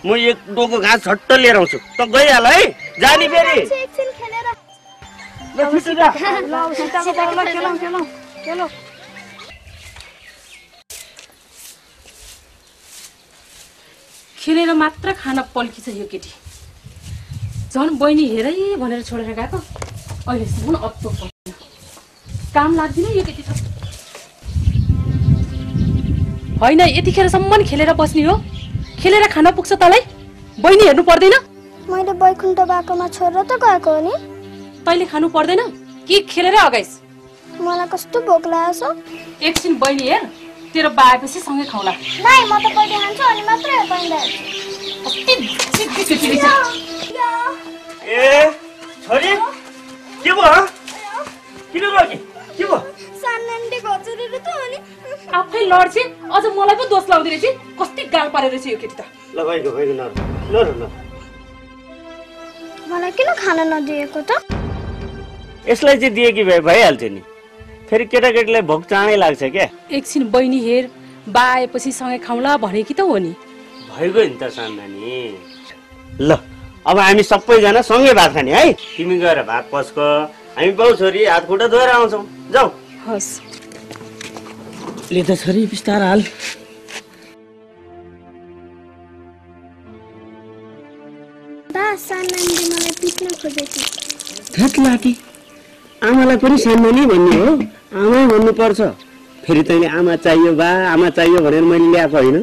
म एक डोको घाँस झट्ट लिएर आउँछु, त गइहाल है, जानी फेरि। खेलेर मात्र खाना पल्किछ यो केटी, झन् बहिनी हेरै भनेर छोडेर गएको, अहिलेसम्म अत्तो पर्दैन, काम लाग्दैन यो केटी त। होइन, यतिखेरसम्म खेलेर बस्ने हो, खेलेर खाना पुग्छ तलाई, बहिनी हेर्नु पर्दैन? मैले बैकुण्ठ बाकोमा छोडेर त गएको हो नि, तैले खानु पर्दैन कि खेलेर अगाइस्? मला कस्तो भोक लाग्यो एकछिन बहिनी हेर तेरो बाएपछि सँगै खाउला नाइ म त पहिले खान्छु अनि मात्र हो बहिनी अस्ति चिचिचिचि ए छोरी के भयो किन रोकी के भयो सानन्दी गजुरी र त अनि आफै लड्छि अझ मलाई पनि दोष लाउँदै रहेछ कति गाल पारेर छ यो केटी त ल गइगो गइगो नर नर न मलाई किन खान नदिएको त यसलाई जे दिए कि भए भइहाल्छ नि फेरि केटाकेटीलाई भोक चाँडै लाग्छ के एकछिन बहिनी हेर बाएपछि सँगै खाउँला भने कि त हो नि भइगयो नि त सानन्दी ल अब हामी सबैजना सँगै भात खाने है तिमी गएर भात पस्क हामी बाउ छोरी हात खुट्टा धोएर आउँछौ जाऊ हस् ले त छोरी बिस्तार हाल दा सानन्दी मलाई पिट्न खोजेकी घात लाटी आमालाई पनि सानन्दी भन्ने हो आमा भन्नु पर्छ फेरि तैले आमा चाहियो भनेर मैले ल्याएको हैन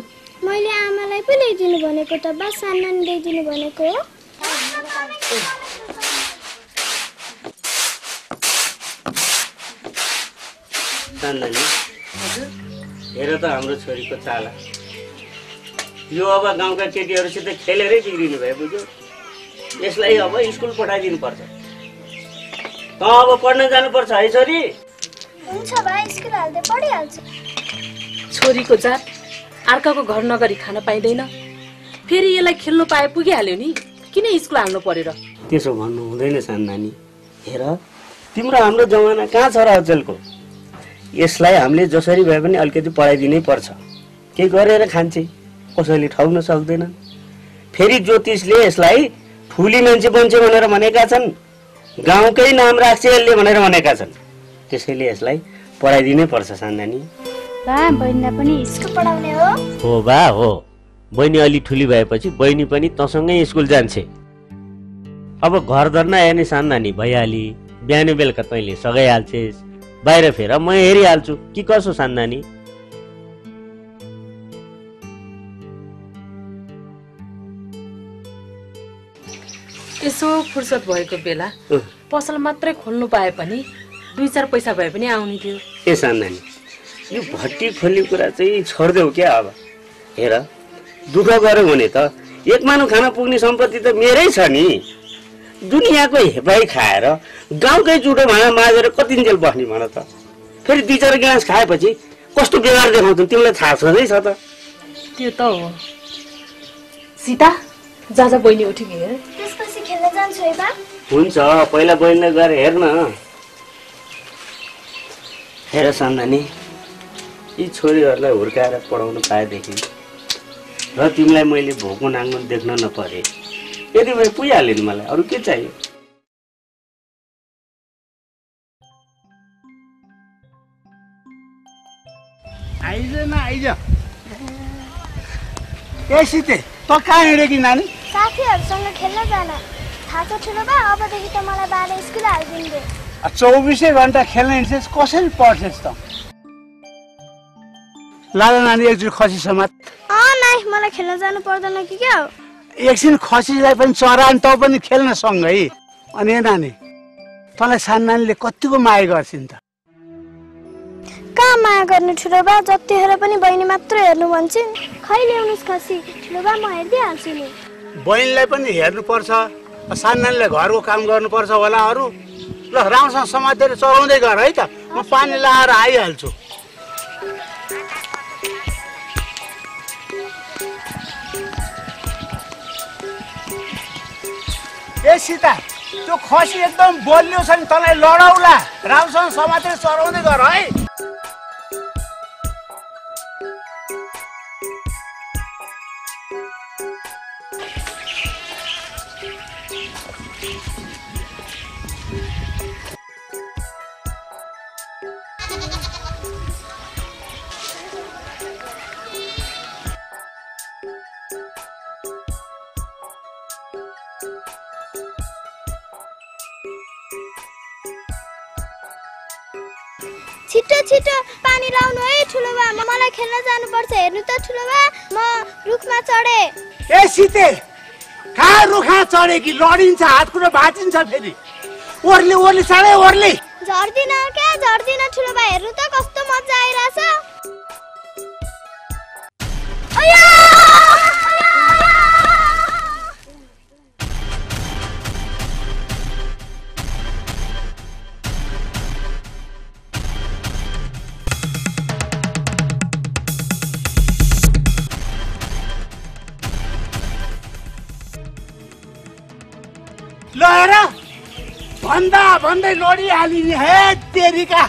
मैले आमालाई पनि ल्याइदिनु भनेको त बा सानन्दी ल्याइदिनु भनेको हो सानन्दी हजुर हेर त हाम्रो छोरीको चाला यो अब गाउँका केटीहरुसित खेलेरै बिग्रिनु भए बुझ्यो यसलाई अब स्कुल पठाइदिनु पर्छ त अब पढ्न जानु पर्छ है छोरी हुन्छ भाइ स्कुल हाल्दै पढिहाल्छ छोरीको जात अर्काको घर नगरी खान पाइदैन फेरि यसलाई खेल्नु पाए पुगिहाल्यो नि किन स्कुल हाल्नु परेर त्यसो भन्नु हुँदैन सान नानी हेर तिम्रो हाम्रो जमाना कहाँ छ र अचेलको यसलाई हामीले जसरी भए पनि अलिकति पढाइदिनै पर्छ के गरेर खान्छे कसैले ठाउन सक्दैन फेरि ज्योतिषले यसलाई ठुली मान्छे बन्छ भनेर भनेका छन् गाउँकै नाम राख्छ यसले भनेर भनेका छन् त्यसैले यसलाई पढाइदिनै पर्छ साननानी बा बहिनीलाई पनि स्कुल पढाउने हो हो बा हो बहिनी अलि ठुली भएपछि बहिनी पनि तसँगै स्कुल जान्छे अब घर धर्ना हेर्ने साननानी भइहाली बिहान बेलुका तैँले सघाइहाल्छेस् बाहिर फेर म हेरिहाल्छु कि कसो साननानी यसो फुर्सद भएको बेला पसल मात्रै खोल्नु पाए पनि दुई चार पैसा भए पनि आउने थियो ए साननानी यो भट्टी खोल्ने कुरा चाहिँ छोड्देऊ क्या अब हेर दुःख गर्यो भने त एक मानु खाना पुग्ने सम्पत्ति त मेरै छ नि दुनियाँको हेपाई खाएर गाउँकै जुटो भाँडा माझेर कतिन्जेल बस्ने भन त फेरि दुई चार ग्लास खाएपछि कस्तो बेगार देखाउँछन् तिमीलाई थाहा छँदैछ त त्यो त हो सीता जाजा बहिनी उठेकी हेर त्यसपछि खेल्न जान्छु है बा हुन्छ पहिला बहिनीले गएर हेर्न हेर साननानी यी छोरीहरूलाई हुर्काएर पढाउनु पाएदेखि र तिमीलाई मैले भोको नाङ्गो देख्न नपरे यदि भए पुगिहाल्यो नि मलाई अरू के चाहियो आइज न आइज ए सिते त कहाँ हिँडेकी नानी साथीहरुसँग खेल्न जान थाहा छ ठुलो बा अबदेखि त मलाई बाहिर स्कुल हाल्दिन्थे 24 घण्टा खेल्न हिँड्छस् कसरी पढ्छस् त लाला नानी एकचोटि खसी समात अ नाइ मलाई खेल्न जानु पर्दैन कि के हो एकछिन खसीलाई पनि चरान तौ पनि खेल्न सँगै अनि नानी तँलाई सान नानीले कतिको माया गर्छिन् त कहाँ माया गर्ने ठुलो बा जतिखेर पनि बहिनी मात्र हेर्नु भन्छन् खै ल्याउनुस् खसी ठुलो बा म हेर्दिहाल्छु नि बहिनीलाई पनि हेर्नुपर्छ सान नानीले घरको काम गर्नुपर्छ होला अरू ल राम्रोसँग समातेर चराउँदै गर है त म पानी लाएर आइहाल्छु ए सीता त्यो खसी एकदम बोल्यो छ नि तँलाई लडाउला रामसँग समातेर चराउँदै गर है छिटो छिटो पानी लाउनु है ठुलो बा मलाई खेल्न जानु पर्छ हेर्नु त ठुलो बा म रुखमा चढे ए सीते का रुखमा चढे कि लडिन्छ हात कुरो भाचिन्छ फेरि ओर्ले ओर्ले साडे ओर्ले जर्दिना के जर्दिना ठुलो भाइ हेर्नु त कस्तो मजा आइराछ। लहरा भन्दा भन्दै लोडी हाली नि हे तेरी का।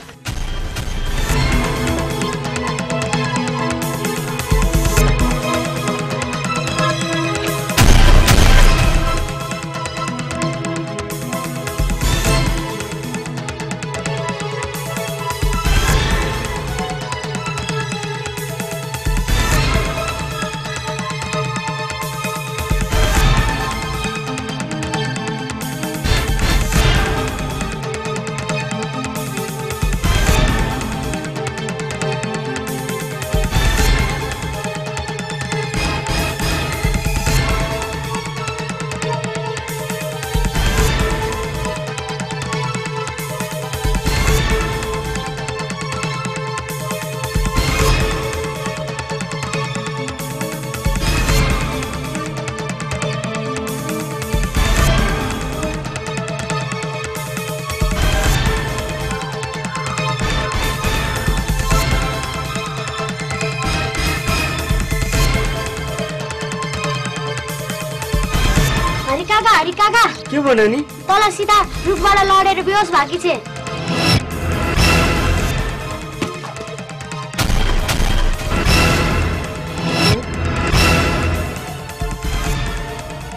काका के भन्यो नि तल सीता रुखबाट लडेर बेहोस भएकी छे।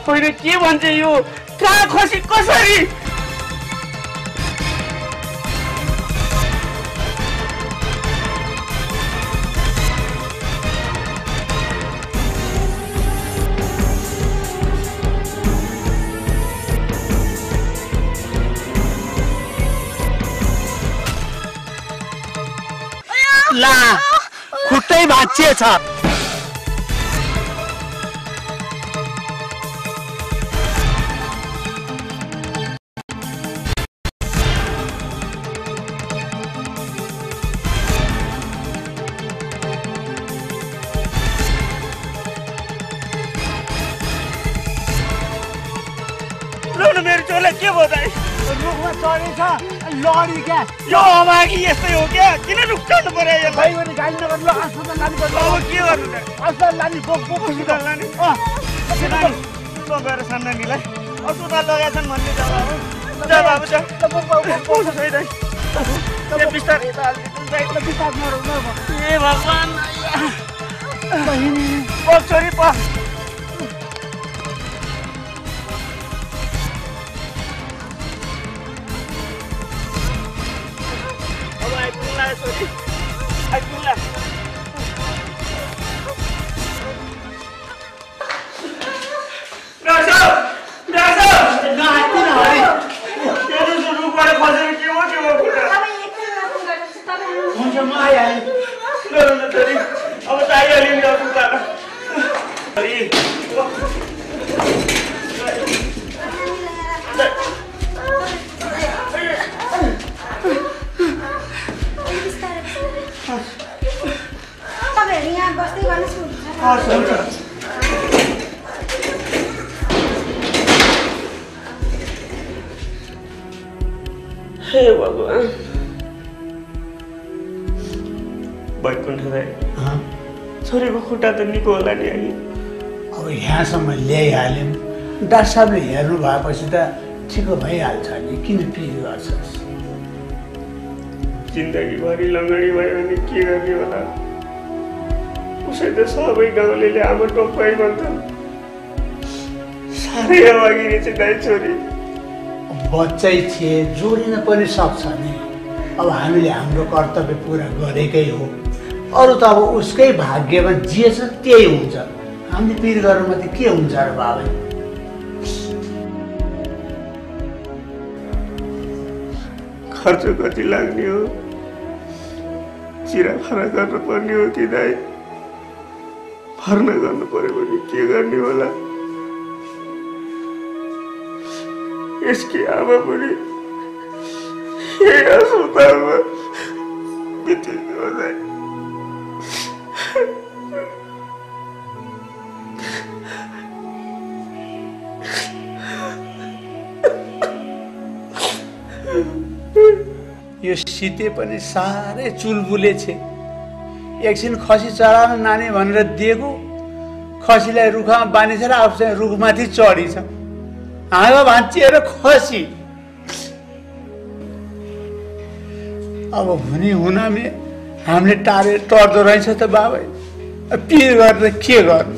पहिरो के भन्छ यो का खोसी कसरी ला खुट्टै भाँचिए छ। मेरो चोले के बताए रुखमा चढेछ लडी क्या यो अमागी यस्तै हो क्या किन रुक्नु पर्यो यो भाइ भने गाली नगर्नु ल अस्पताल लानु पर्छ। अब के गर्नु त अस्पताल लानी अस्पताल लानी ल गएर सान्नानीलाई अस्पताल लगाएछन् भन्ने जब हो जब अब जा पोस छैन त बिस्तार यता हाल्दिनु साइडमा बिस्तार नरौँ न। ए भगवान बहिनी पोचरी पा हे भगवान बैकुण्ठ छोरीको खुट्टा त निको होला नि। अब यहाँसम्म ल्याइहाल्यौँ डाक्टर साहबले हेर्नु भएपछि त ठिक भइहाल्छ नि किन पिर गर्छ। जिन्दगीभरि लङ्गडी भयो भने के गर्ने होला। उसै त सबै गाउँले अब टोपाइ भन्छ साह्रै अघि चाहिँ दाइ छोरी बच्चै थिए जोडिन पनि सक्छ नि। अब हामीले हाम्रो कर्तव्य पुरा गरेकै हो अरू त अब उसकै भाग्यमा जे छ त्यही हुन्छ। हामीले पीर गर्नुमा त के हुन्छ र बाबै। खर्च कति लाग्ने हो चिराफारा गर्नुपर्ने हो कि दाइ भर्ना गर्नु पर्यो भने के गर्ने होला। यसकी आमा पनि llega a su tabla. Me tengo यो सीते पनि सारे चुलबुले छे। एकछिन खसी चढाउन नानी भनेर दिएको, खसीलाई रुखमा बानिसेर आफूसँग रुखमाथि चढिछ। हावा भाँचिएर खसी अब हुने हुनामे हामीले टारे टर्दो रहेछ त बाबै। पिर गरेर के गर्नु?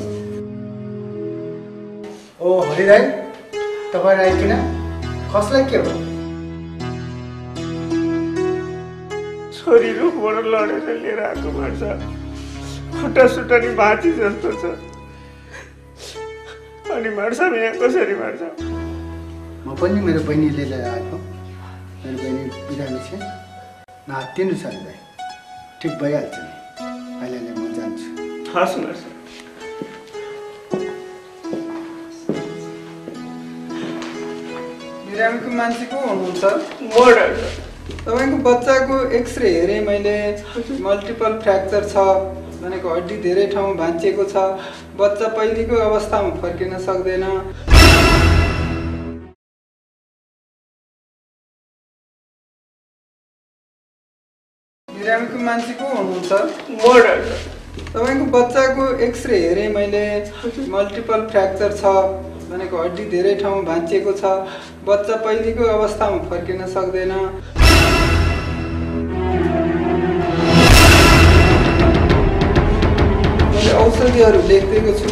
ओ हरि दाइ, तपाईँ आइकिन कसलाई के भयो? छोरी रुखबाट लडेर लिएर आएको मान्छ, खुट्टा सुट्टा नि भाँची जस्तो छ। अनि मार्छ यहाँ कसरी मार्छ? म पनि मेरो बहिनीले लिएर आएको, मेरो बहिनी बिरामी छ, नहात्तिनु सर भाइ, ठिक भइहाल्छ नि। अहिले म जान्छु। हस् नर्स, बिरामीको मान्छेको हुनुहुन्छ मोडर। तपाईको बच्चाको एक्सरे हेरे मैले, मल्टिपल फ्रैक्चर छ, हड्डी धेरै ठाउँ भाँचिएको छ, बच्चा पहिलेको अवस्थामा फर्किन सक्दैन। बिरामीको मान्छेको हुनुहुन्छ मोडर। तपाईको बच्चाको एक्सरे हेरे मैले, मल्टिपल फ्रैक्चर छ, हड्डी धेरै ठाउँ भाँचिएको छ, बच्चा पहिलेको अवस्थामा फर्किन सक्दैन। औषधिहरू लेखिदिएको छु,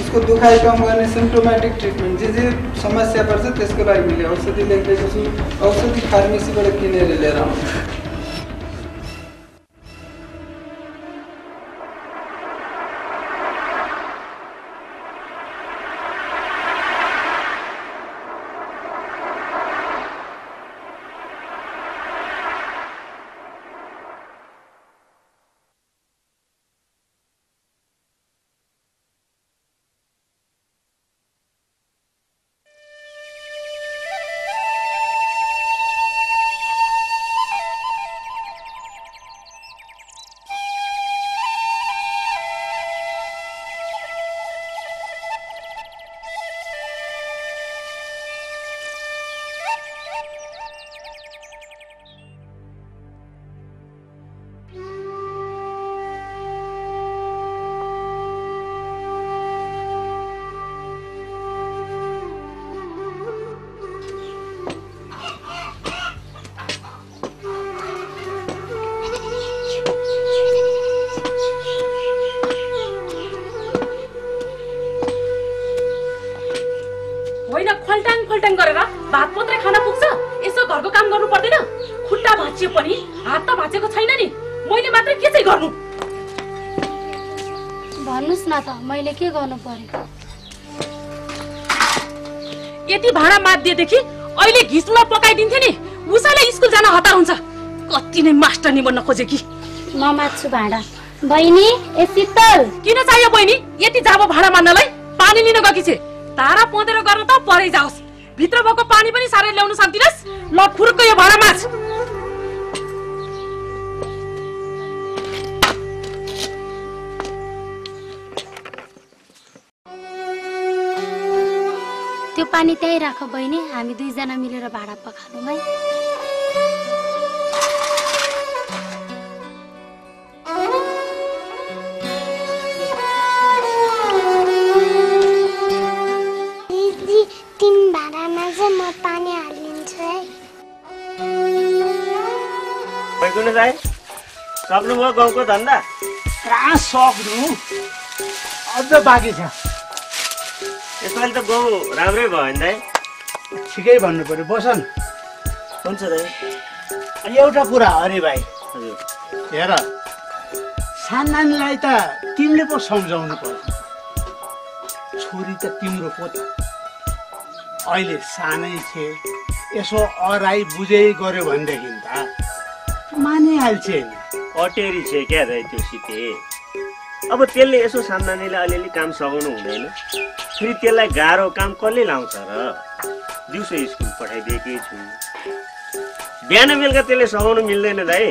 उसको दुखाइ कम गर्ने सिम्प्टोमेटिक ट्रिटमेन्ट, जे जे समस्या पर्छ त्यसको लागि मैले औषधि लेखिदिएको छु। औषधि फार्मेसीबाट किनेर लिएर आउनु। यति भाडा माध्यदेखि अहिले घिसमा पकाइदिन्थे नि, उसैलाई स्कुल जान हतार हुन्छ। कति नै मास्टर नि बन्न खोजे कि म मात्छु भाडा। बहिनी ए शीतल, किन चाहियो बहिनी यति जाबो भाडा मान्नलाई? पानी लिन गकी छे, तारा पोदेर गर्न त परै जाओस्, भित्र भएको पानी पनि सारे ल्याउन सक्दिनस्। ल फुर्को यो भाडा माछ। त्यो पानी त्यही राख बहिनी, हामी दुईजना मिलेर भाडा पखालौँ है। दिदी तीन भाडामा चाहिँ म पानी हालिदिन्छु है। भइगुन दाइ, सक्नुभयो गाउँको धन्दा? कहाँ सक्नु, अझ बाँकी छ। यसपालि त गाउँ राम्रै भयो नि दाइ। ठिकै भन्नु पर्यो बसन। हुन्छ दाइ। अनि एउटा कुरा हरि भाइ, हेर सानो नानीलाई त तिमीले पो सम्झाउनु पर्छ, छोरी त तिम्रो पो त, अहिले सानै छ, यसो अराई बुझै गर्यो भनेदेखि त मानिहाल्छ नि। अटेरी छ क्या दाइ त्यो सिते। अब त्यसले यसो सानो नानीलाई अलिअलि काम सघाउनु हुँदैन, फेरि त्यसलाई गाह्रो काम कसले लाउँछ र? दिउँसो स्कुल पठाइदिएकै छु, बिहान बेलुका त्यसले सहनु मिल्दैन दाइ।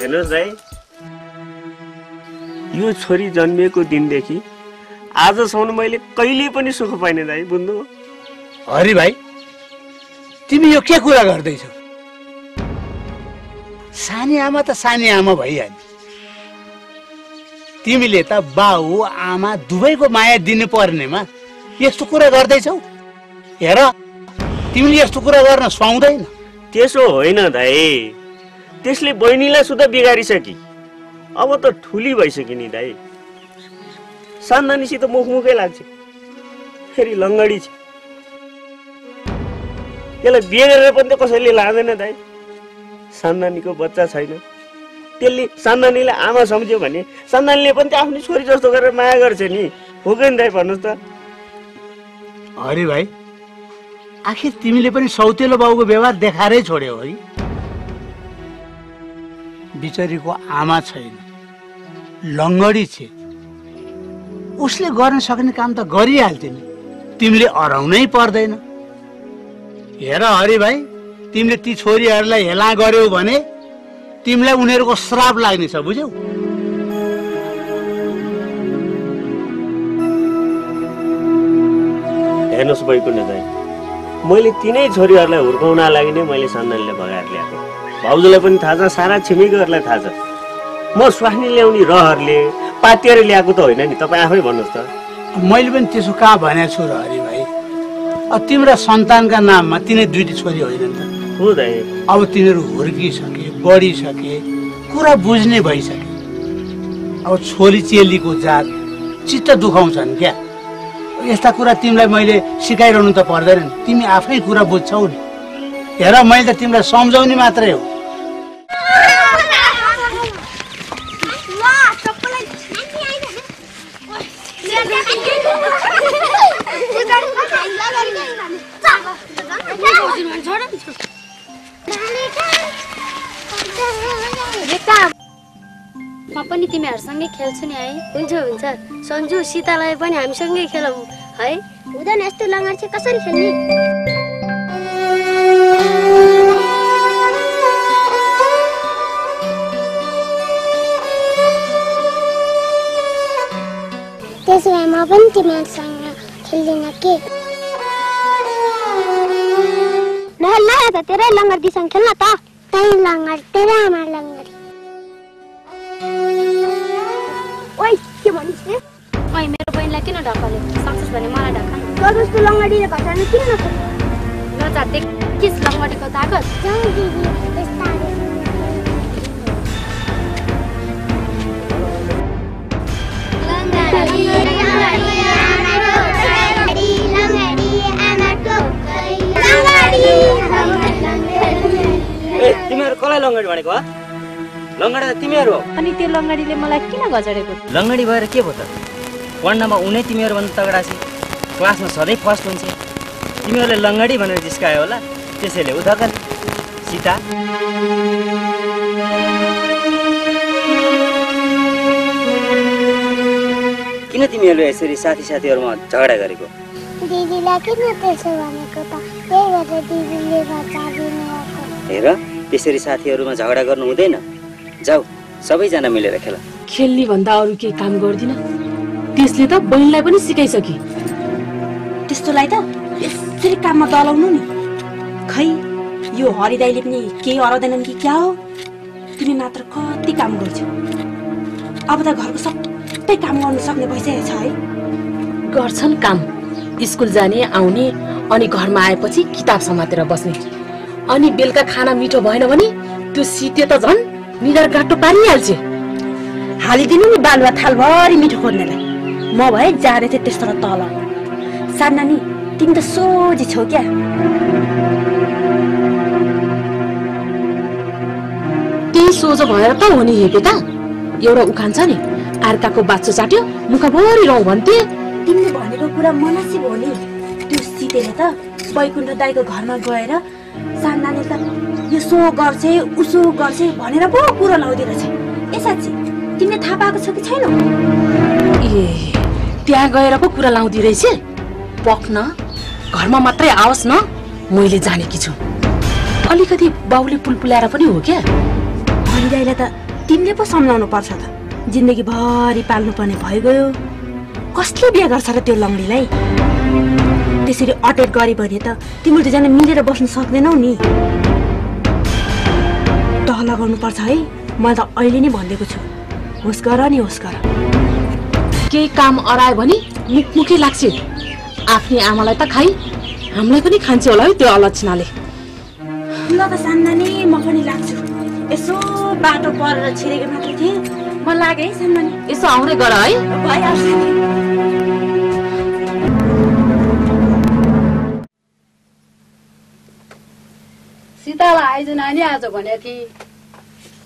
हेर्नुस् दाइ, यो छोरी जन्मिएको दिनदेखि आजसम्म मैले कहिले पनि सुख पाइने दाइ, बुझ्नु। हरि भाइ, तिमी यो के कुरा गर्दैछौ? सानी आमा त सानी आमा भइहाल्यो, तिमीले त बाउ आमा दुवैको माया दिनुपर्नेमा यस्तो कुरा गर्दैछौ। हेर, तिमीले यस्तो कुरा गर्न सुहाउँदैन। त्यसो होइन दाइ, त्यसले बहिनीलाई सुधा बिगारिसकी, अब त ठुली भइसक्यो नि दाइ। सानदानीसित मुखमुखै लाग्छ, फेरि लङ्गडी छ, त्यसलाई बिहे गरेर पनि त कसैले लाँदैन दाइ। सानदानीको बच्चा छैन, त्यसले सानदानीलाई आमा सम्झ्यो भने सानदानीले पनि त आफ्नो छोरी जस्तो गरेर माया गर्छ नि, हो कि नि दाइ? भन्नुहोस् त। हरि भाइ, आखिर तिमीले पनि सौतेलो बाउको व्यवहार देखाएरै छोड्यौ है। बिचरीको आमा छैन, लङ्गडी छ, उसले गर्न सक्ने काम त गरिहाल्थे नि, तिमीले अराउनै पर्दैन। हेर हरि भाइ, तिमीले ती छोरीहरूलाई हेला गर्यौ भने तिमीलाई उनीहरूको श्राप लाग्नेछ, बुझ्यौ? हेर्नुहोस् बैकुण्ठ दाइ, मैले तिनै छोरीहरूलाई हुर्काउन लागि नै मैले सानदानीलाई बगाएर ल्याएको। भाउजूलाई पनि थाहा छ, सारा छिमेकीहरूलाई थाहा छ। म स्वास्नी ल्याउने रहरले पातेर ल्याएको त होइन नि, तपाईँ आफै भन्नुहोस् त। मैले पनि त्यसो कहाँ भनेको छु र हरि भाइ, तिम्रा सन्तानका नाममा तिनै दुईटी छोरी होइन नि त। हो दाइ, अब तिनीहरू हुर्किसके, बढिसके, कुरा बुझ्ने भइसके, अब छोरी चेलीको जात चित्त दुखाउँछन् क्या। यस्ता कुरा तिमीलाई मैले सिकाइरहनु त पर्दैन, तिमी आफै कुरा बुझ्छौ नि। हेर, मैले त तिमीलाई सम्झाउने मात्रै हो। म पनि तिमीहरूसँगै खेल्छु नि है। हुन्छ हुन्छ, सन्जु सीतालाई पनि हामीसँगै खेलौँ है। हुँदैन यस्तो लङ्गर चाहिँ कसरी खेल्ने। त्यसो भए म पनि तिमीहरूसँग खेल्दिन के? नहेल्ला त तेरै लङ्गर दिसँग खेल्न त। त्यही लङ्गर, तेरै आमा लङ्गर। ओइ के भनिस् नि? ओइ मेरो बहिनीलाई किन ढकाले? सक्छस् भने मलाई ढका। गर्नुस् त लङ्गडीले भटार्नु किन नखोज? ल जाते किस लङ्गडीको ताकत? जाऊ दिदी, बिस्तारै। लङ्गडी लङ्गडी आमाको लङ्गडी लङ्गडी आमाको लङ्गडी लङ्गडी। ए तिमीहरु कसलाई लङ्गडी भनेको हो? लङ्गडा त तिमीहरू हो। अनि त्यो लङ्गडीले मलाई किन गजरेको? लङ्गडी भएर के भयो त? पढ्नमा उनी तिमीहरू भन्दा तगडा छ, क्लासमा सधैँ फर्स्ट हुन्छ, तिमीहरूले लङ्गडी भनेर जिस्कायो होला, त्यसैले उधकन। सीता, किन तिमीहरूले यसरी साथी साथीहरूमा झगडा गरेको? दिदीलाई किन त्यसो भनेको त? त्यही भएर दिदीले बचाइदिनु भएको। हेर, त्यसरी साथीहरूमा झगडा गर्नु हुँदैन। जाऊ, सबैजना मिलेर खेल। खेल्ने भन्दा अरू केही काम गर्दिन। त्यसले त बहिनीलाई पनि सिकाइसके, त्यस्तोलाई त यसरी काममा दलाउनु नि। खै यो हरिदाईले पनि केही अराउँदैनन् कि क्या हो? तिमी मात्र कति काम गर्छौ। अब त घरको सबै काम गर्नु सक्ने भइसकेको छ है। गर्छन् काम, स्कुल जाने आउने, अनि घरमा आएपछि किताब समातेर बस्ने, अनि बेलुका खाना मिठो भएन भने त्यो सिते त झन् निधार गाटो पारिहाल्छ। हालिदिनु नि बालुवा थालभरि मिठो खोज्नेलाई। म भए जाने थिएँ त्यस्तो र तल। साननानी, तिमी त सोझी छौ क्या। त्यही सोझो भएर त हो नि हेपेता। एउटा उखान छ नि, अर्काको बाच्चो चाट्यो मुखभरि रौ भन्थे। तिमीले भनेको कुरा मनसिब हो नि। त्यो सितेले त बैकुण्ठ दाईको घरमा गएर साननानी त यो सो गर्छे उसो गर्छे भनेर पो कुरा लाउँदिरहेछ। ए साँच्ची तिमीले थाहा पाएको छ कि छैनौ? ए, त्यहाँ गएर पो कुरा लाउँदिरहेछ। पक्न घरमा मात्रै आओस् न, मैले जानेकी छु। अलिकति बाउले पुलपुल्याएर पनि हो क्या भनिदाइले त तिमीले पो सम्झाउनु पर्छ त जिन्दगी भरि पाल्नु पर्ने भइ गयो। कसले बिहे गर्छ र त्यो लङ्डीलाई त्यसरी अटेट गरे भने त तिमीले दुईजना मिलेर बस्न सक्दैनौ नि। तहला गर्नु पर्छ है। मैले त अहिले नै भन्देको छु होस् गर नि होस् गर। केही काम अरायो भने मुखमुखी लाग्छ। आफ्नै आमालाई त खाइ हामीलाई पनि खान्छ होला है त्यो अलक्षणाले। ल त सान्दानी म पनि लाग्छु यसो बाटो परेर छिरेको मात्रै थिए म लागे है सान्दानी यसो आउँदै गर है भइहाल्छ नि। सीतालाई आइज नानी आज भनेको थिए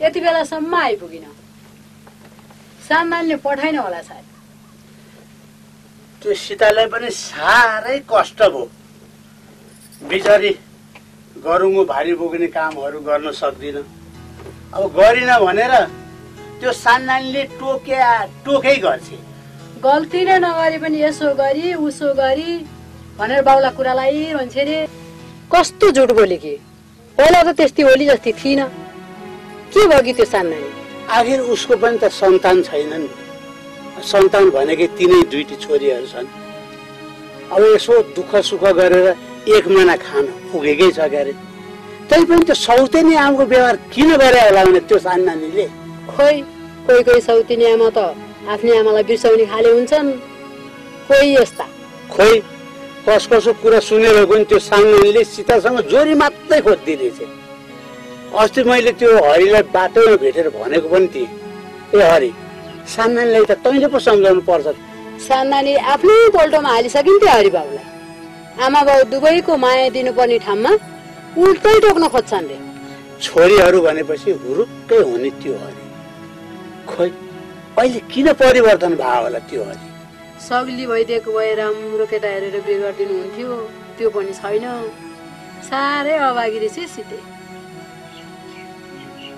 यति बेलासम्म आइपुगिन। सामानले पठाइन होला सायद। त्यो सीतालाई पनि साह्रै कष्ट भयो बिचारी गरुङ्गो भारी बोक्ने कामहरू गर्न सक्दिन। अब गरिन भनेर त्यो सान्नानीले टोकै गर्छ। गल्ती नै नगरी पनि यसो गरी उसो गरी भनेर बाउला कुरालाई भन्छ रे। कस्तो झुट बोले कि पहिला त त्यस्तै होली जस्तै थिइन। के भयो कि त्यो सान्नानी? आखिर उसको पनि त सन्तान छैनन्। सन्तान भनेकै तिनै दुईटी छोरीहरू छन्। अब यसो दुःख सुख गरेर एक महिना खान पुगेकै छ क्यारे। तैपनि त्यो सौतेनी आमाको व्यवहार किन गरे होला भने त्यो सान्नानीले? खोइ कोही कोही सौतेनी आमा त आफ्नै आमालाई बिर्साउने खाले हुन्छन्। कोही यस्ता खोइ कस कसो कुरा सुनेर पनि त्यो सान्नानीले सीतासँग जोरी मात्रै खोज्दिरहेछ। अस्ति मैले त्यो हरिलाई बाटोमा भेटेर भनेको पनि थिएँ। ए हरि सान्नानीलाई त तैँले पो सम्झाउनु पर्छ। सान्नानी आफ्नै पल्टोमा हालिसक्यो नि त्यो हरिबाबुलाई। आमा बाउ दुवैको माया दिनुपर्ने ठाउँमा उल्टै टोक्न खोज्छन् रे। छोरीहरू भनेपछि हुरुक्कै हुने त्यो हरि। खोइ अहिले किन परिवर्तन भयो होला त्यो हरि? सगली भइदिएको भए राम्रो केटा हेरेर बिहे गरिदिनु हुन्थ्यो त्यो पनि छैन। साह्रै अभागी रहेछ सिते।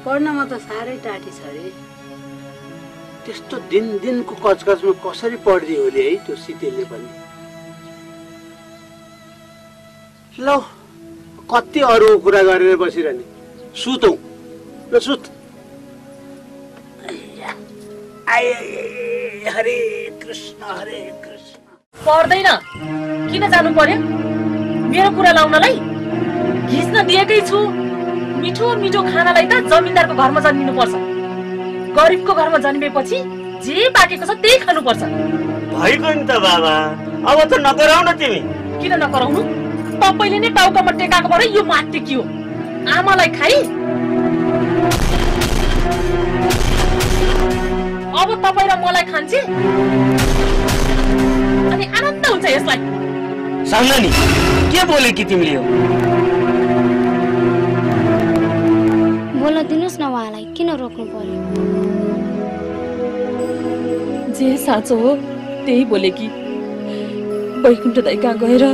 पढ्नमा त साह्रै टाटी छ रे। त्यस्तो दिन दिनको कचकचमा कसरी पढ्दै होले है त्यो सितेले पनि। ल कति अरू कुरा गरेर बसिरहने सुतौ ल सुत। हरे कृष्ण पढ्दैन किन जानु पर्यो मेरो कुरा लाउनलाई? घिच्न दिएकै छु। मिठो मिठो खानालाई त जमिनदारको घरमा जन्मिनु पर्छ। गरिबको घरमा जन्मेपछि जे पाकेको छ त्यही खानुपर्छ। भइगयो नि त बाबा अब त नगराउन तिमी। किन नगराउनु? तपाईले नै टाउकामा टेकाको भएर यो मात्ते के हो? आमालाई खाइ अब तपाईं र मलाई खान्छे अनि आनन्द हुन्छ यसलाई। सान्नानी के बोले कि तिमीले? बोल्न दिनुस् न उहाँलाई किन रोक्नु पर्यो? जे साँचो हो त्यही बोले कि। बैकुण्ठ दाइ कहाँ गएर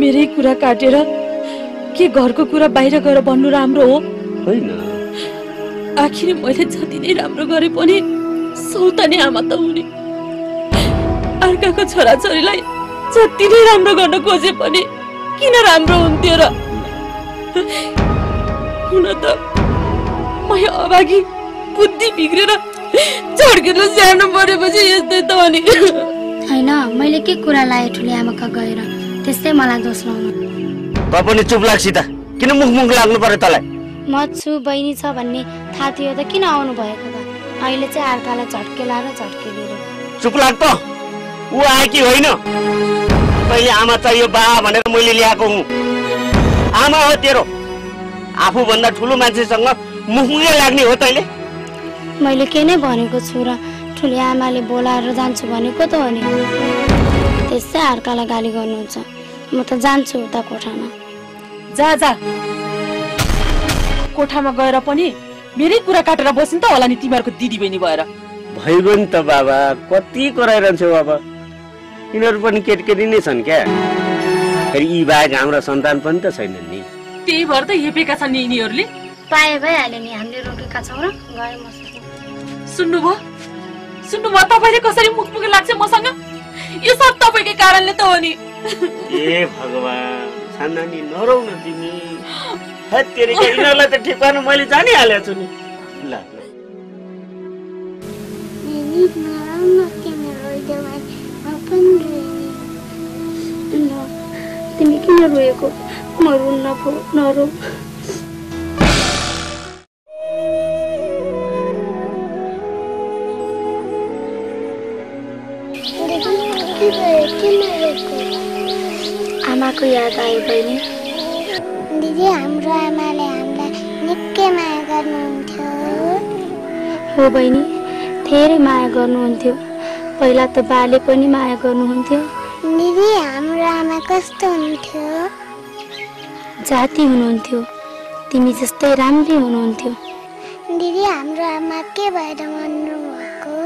मेरै कुरा काटेर के घरको कुरा बाहिर गएर भन्नु राम्रो हो? होइन आखिर मैले जति नै राम्रो गरे पनि सौतनी आमा त हुने। अर्काको छोराछोरीलाई जति नै राम्रो गर्न खोजे पनि किन राम्रो हुन्थ्यो र? हुन त म अभागी बुद्धि बिग्रेर झड्केर सानो परेपछि यस्तै त भने होइन। मैले के कुरा लाएँ ठुली आमाका गएर त्यस्तै मलाई दोष लाउनु। त पनि चुप लाग सीता किन मुख लाग्नु पर्यो तलाई? म छु बहिनी छ भन्ने थाहा थियो त किन आउनु भएको त? अहिले चाहिँ अर्कालाई झट्केलाएर झट्केलिएर चुप लाग त। उ आएकी होइन तैँले आमा चाहियो बा भनेर मैले ल्याएको हुँ। आमा हो तेरो आफू भन्दा ठुलो मान्छेसँग मुखमुखै लाग्ने हो तैँले? मैले के नै भनेको छु र ठुली आमाले बोलाएर जान्छु भनेको त हो नि। त्यसै अर्कालाई गाली गर्नुहुन्छ। म त जान्छु उता कोठामा। जा जा कोठामा गएर पनि मेरै कुरा काटेर बसिन् त होला नि तिमीहरूको दिदी बहिनी भएर। भइगयो नि त बाबा कति कराइरहन्छौ। अब यिनीहरू पनि केटकेटी नै छन् क्या। फेरि यी बाहेक हाम्रो सन्तान पनि त छैनन् नि। त्यही भएर त हेपेका छन् नि यिनीहरूले। पाए भइहाल्यो नि हामीले रोकेका छौँ र गए मसँग। सुन्नुभयो सुन्नुभयो तपाईँले कसरी मुखमुखी लाग्छ मसँग? यो सब तपाईँकै कारणले त हो नि। ए भगवान सान्नानी नरौ न तिमी। तेरी काही इनरला तर ठिकाण मला जाणी आल्या तुनी लागलं मी नाम नक्की मिळो देवाय आपण रे नो तुम्ही की रो एको मरून ना पो नरो आमा को याद आयो बहिनी दीदी हाम्रो आमाले हामीलाई निकै माया गर्नुहुन्थ्यो हो बहिनी धेरै माया गर्नुहुन्थ्यो पहिला त बाले पनि माया गर्नुहुन्थ्यो दिदी हाम्रो आमा कस्तो हुन्थ्यो जाति हुनुहुन्थ्यो तिमी जस्तै राम्री हुनुहुन्थ्यो दिदी हाम्रो आमा के भएर मर्नु भएको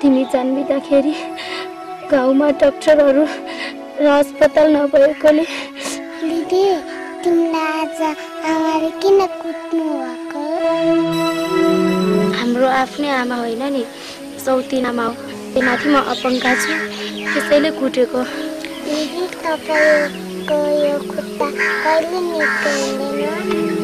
तिमी जन्मिँदाखेरि गाउँमा डाक्टरहरु अस्पताल नभएकोले दिदी तिमीलाई आज आमाले किन कुट्नु भएको हाम्रो आफ्नै आमा होइन नि सौतिना माउ त्यसमाथि म अपङ्गा छु त्यसैले कुटेको दिदी तपाईको यो खुट्टा कहिले निस्किँदैन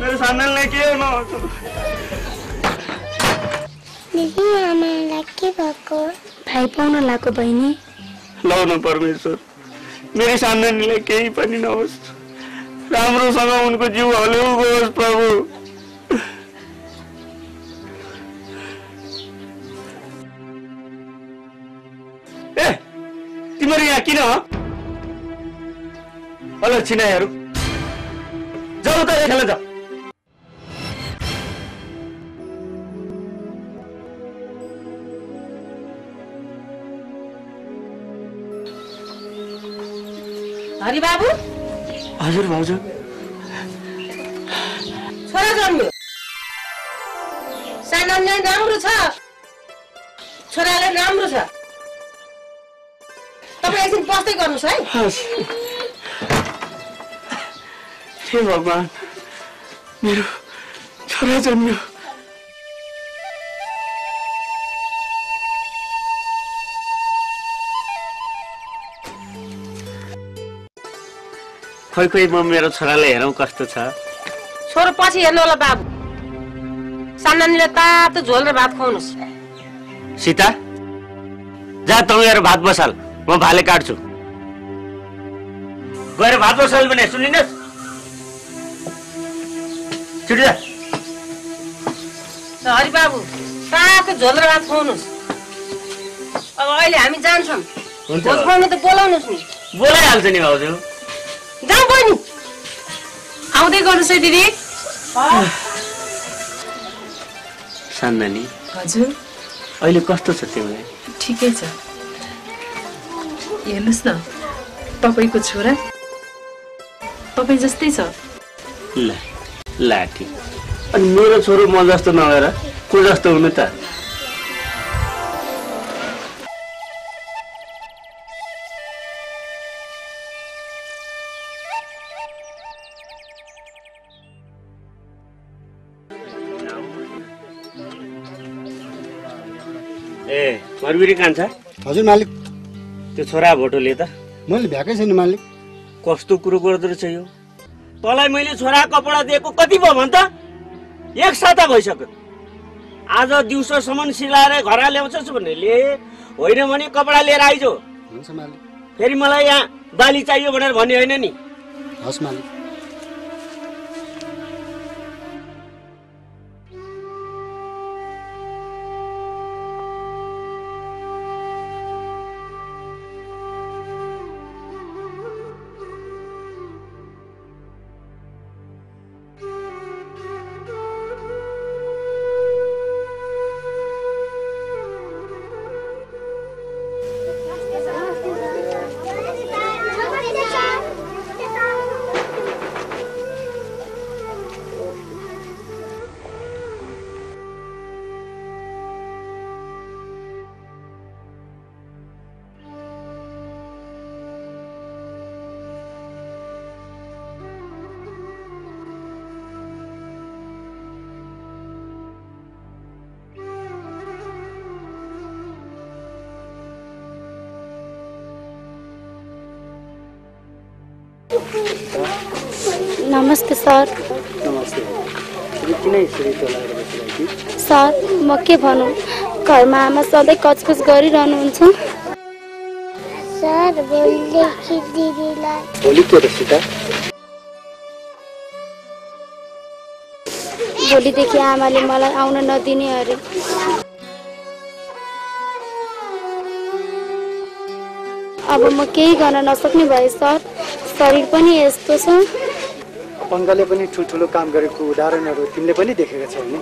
मेरे सामने लेके आना दिदी आमा लकी भएको भाइ पाउन लाको बहिनी लौनु परमेश्वर मेरी सामनेले केही पनि नहोस् राम्रोसँग उनको जीव हल्यो होस् प्रभु ए तिम्रो यहाँ किन हो अलछिनाहरू जाऊ त एकला जाऊ हरि बाबू हजुर भाउजू छोरा जन्मियो सानोले राम्रो छ छोराले राम्रो छ तपाई एकछिन बस्दै गर्नुस् है हे भगवान मेरो छोरा जन्मियो खोइ खोइ म मेरो छोरालाई हेरौं कस्तो छ छोरो पछि हेर्नु होला बाबु सानोनीले तातो झोल र भात खुवाउनुस् सीता जा तँगेर भात बसाल म भाले काट्छु गएर भात बसाल भने सुनिनस् छिटो जा हरि बाबु तातो झोल र भात खुवाउनुस् अब अहिले हामी जान्छौं भोज खुवाउन त बोलाउनुस् नि बोलाइहाल्छ नि भाउजू जाऊ बहिनी आउँदै गर्नुस् है दिदी सानोनी हजुर अहिले कस्तो छ तिमीलाई ठिकै छ हेर्नुस् न तपाईको छोरा तपाई जस्तै छ ल लाठी अनि मेरो छोरो म जस्तो नभएर को जस्तो हुनु त ए मरबिरी कान्छ हजुर मालिक त्यो छोरा भोटोले त मैले भ्याकै छैन मालिक कस्तो कुरो गर्दै रहेछ यो तलाई मैले छोरा कपडा दिएको कति भयो भन त एक साता भइसक्यो आज दिउँसोसम्म सिलाएर घर ल्याउँछस् भन्नेले होइन भने कपडा लिएर आइजो हुन्छ मालिक फेरि मलाई यहाँ बाली चाहियो भनेर भन्ने होइन नि हस् मालिक नमस्ते सर। नमस्ते। सर म के भन्नु, घरमा आमा सधैँ कचकच गरिरहनुहुन्छ। सर बोल्दै कि दिदीलाई बोली के सीता, भोलिदेखि आमाले मलाई आउन नदिने अरे। अब म केही गर्न नसक्ने भए सर, शरीर पनि यस्तो छ। पंगाले पनि ठुल्ठुलो काम गरेको उदाहरणहरू तिमीले पनि देखेका छौ नि।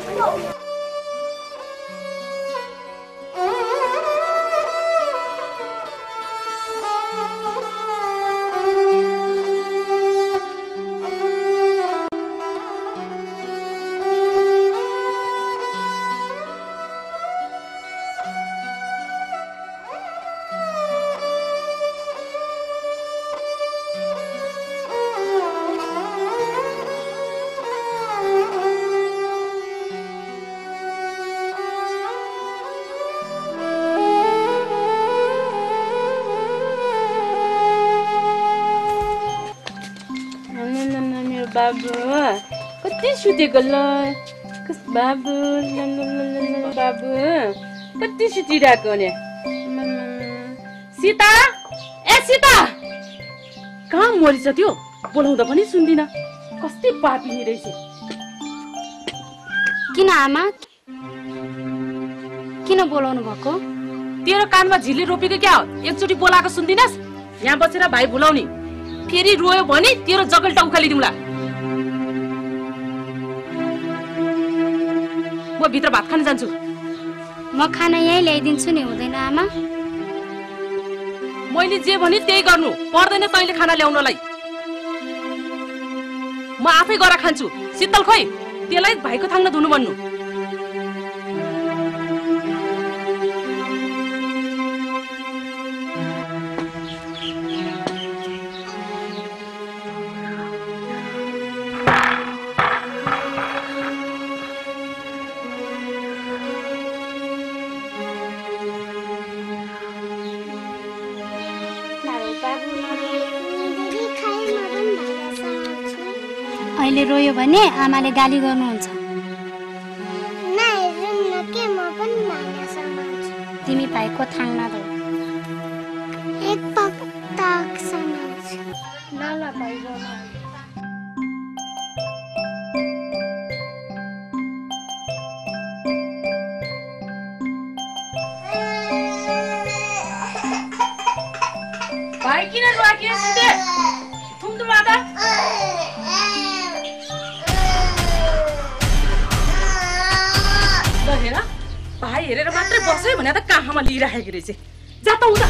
बाबू कति सुतेको ल, बाबू बाबू कति सुतिरहेको नि। सीता, ए सीता, कहाँ मरिसक्यो? बोलाउँदा पनि सुन्दिन। कस्तो पापी रहेछ। किन आमा किन बोलाउनु भएको? तेरो कानमा झिली रोपेको क्या हो? एकचोटी बोलाको सुन्दिनस्? यहाँ बसेर भाइ भुलाउने, फेरि रोयो भने तेरो जगल्टा उखालिदिउँला। म भित्र भात खान जान्छु। म खाना यही ल्याइदिन्छु नि। हुँदैन आमा, मैले जे भने त्यही गर्नु पर्दैन। तैले खाना ल्याउनलाई म आफै गएर खान्छु। शीतल खोइ, त्यसलाई भाइको थाङ्ना धुनु भन्नु। अहिले रोयो भने आमाले गाली गर्नुहुन्छ। तिमी भाइको थाङ्ना धौ। भाइ किन रोक्यो? भाइ हेरेर मात्रै बस्यो भने त कहाँमा लिइराखेको रहेछ। जा त उता।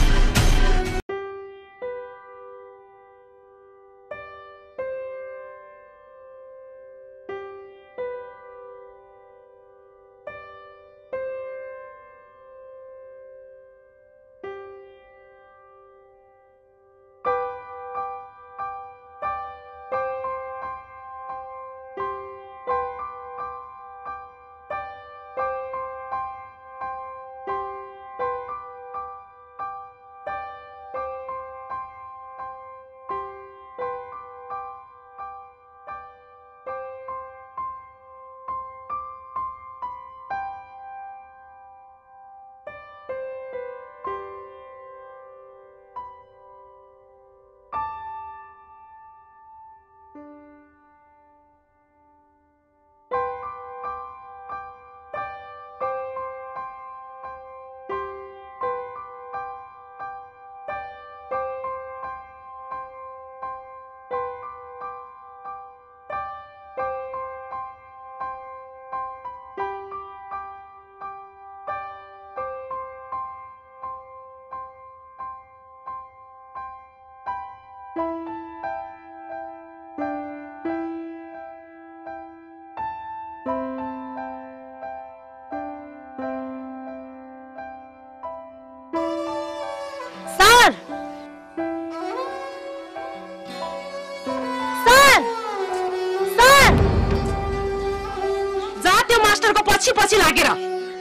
पछि लागेर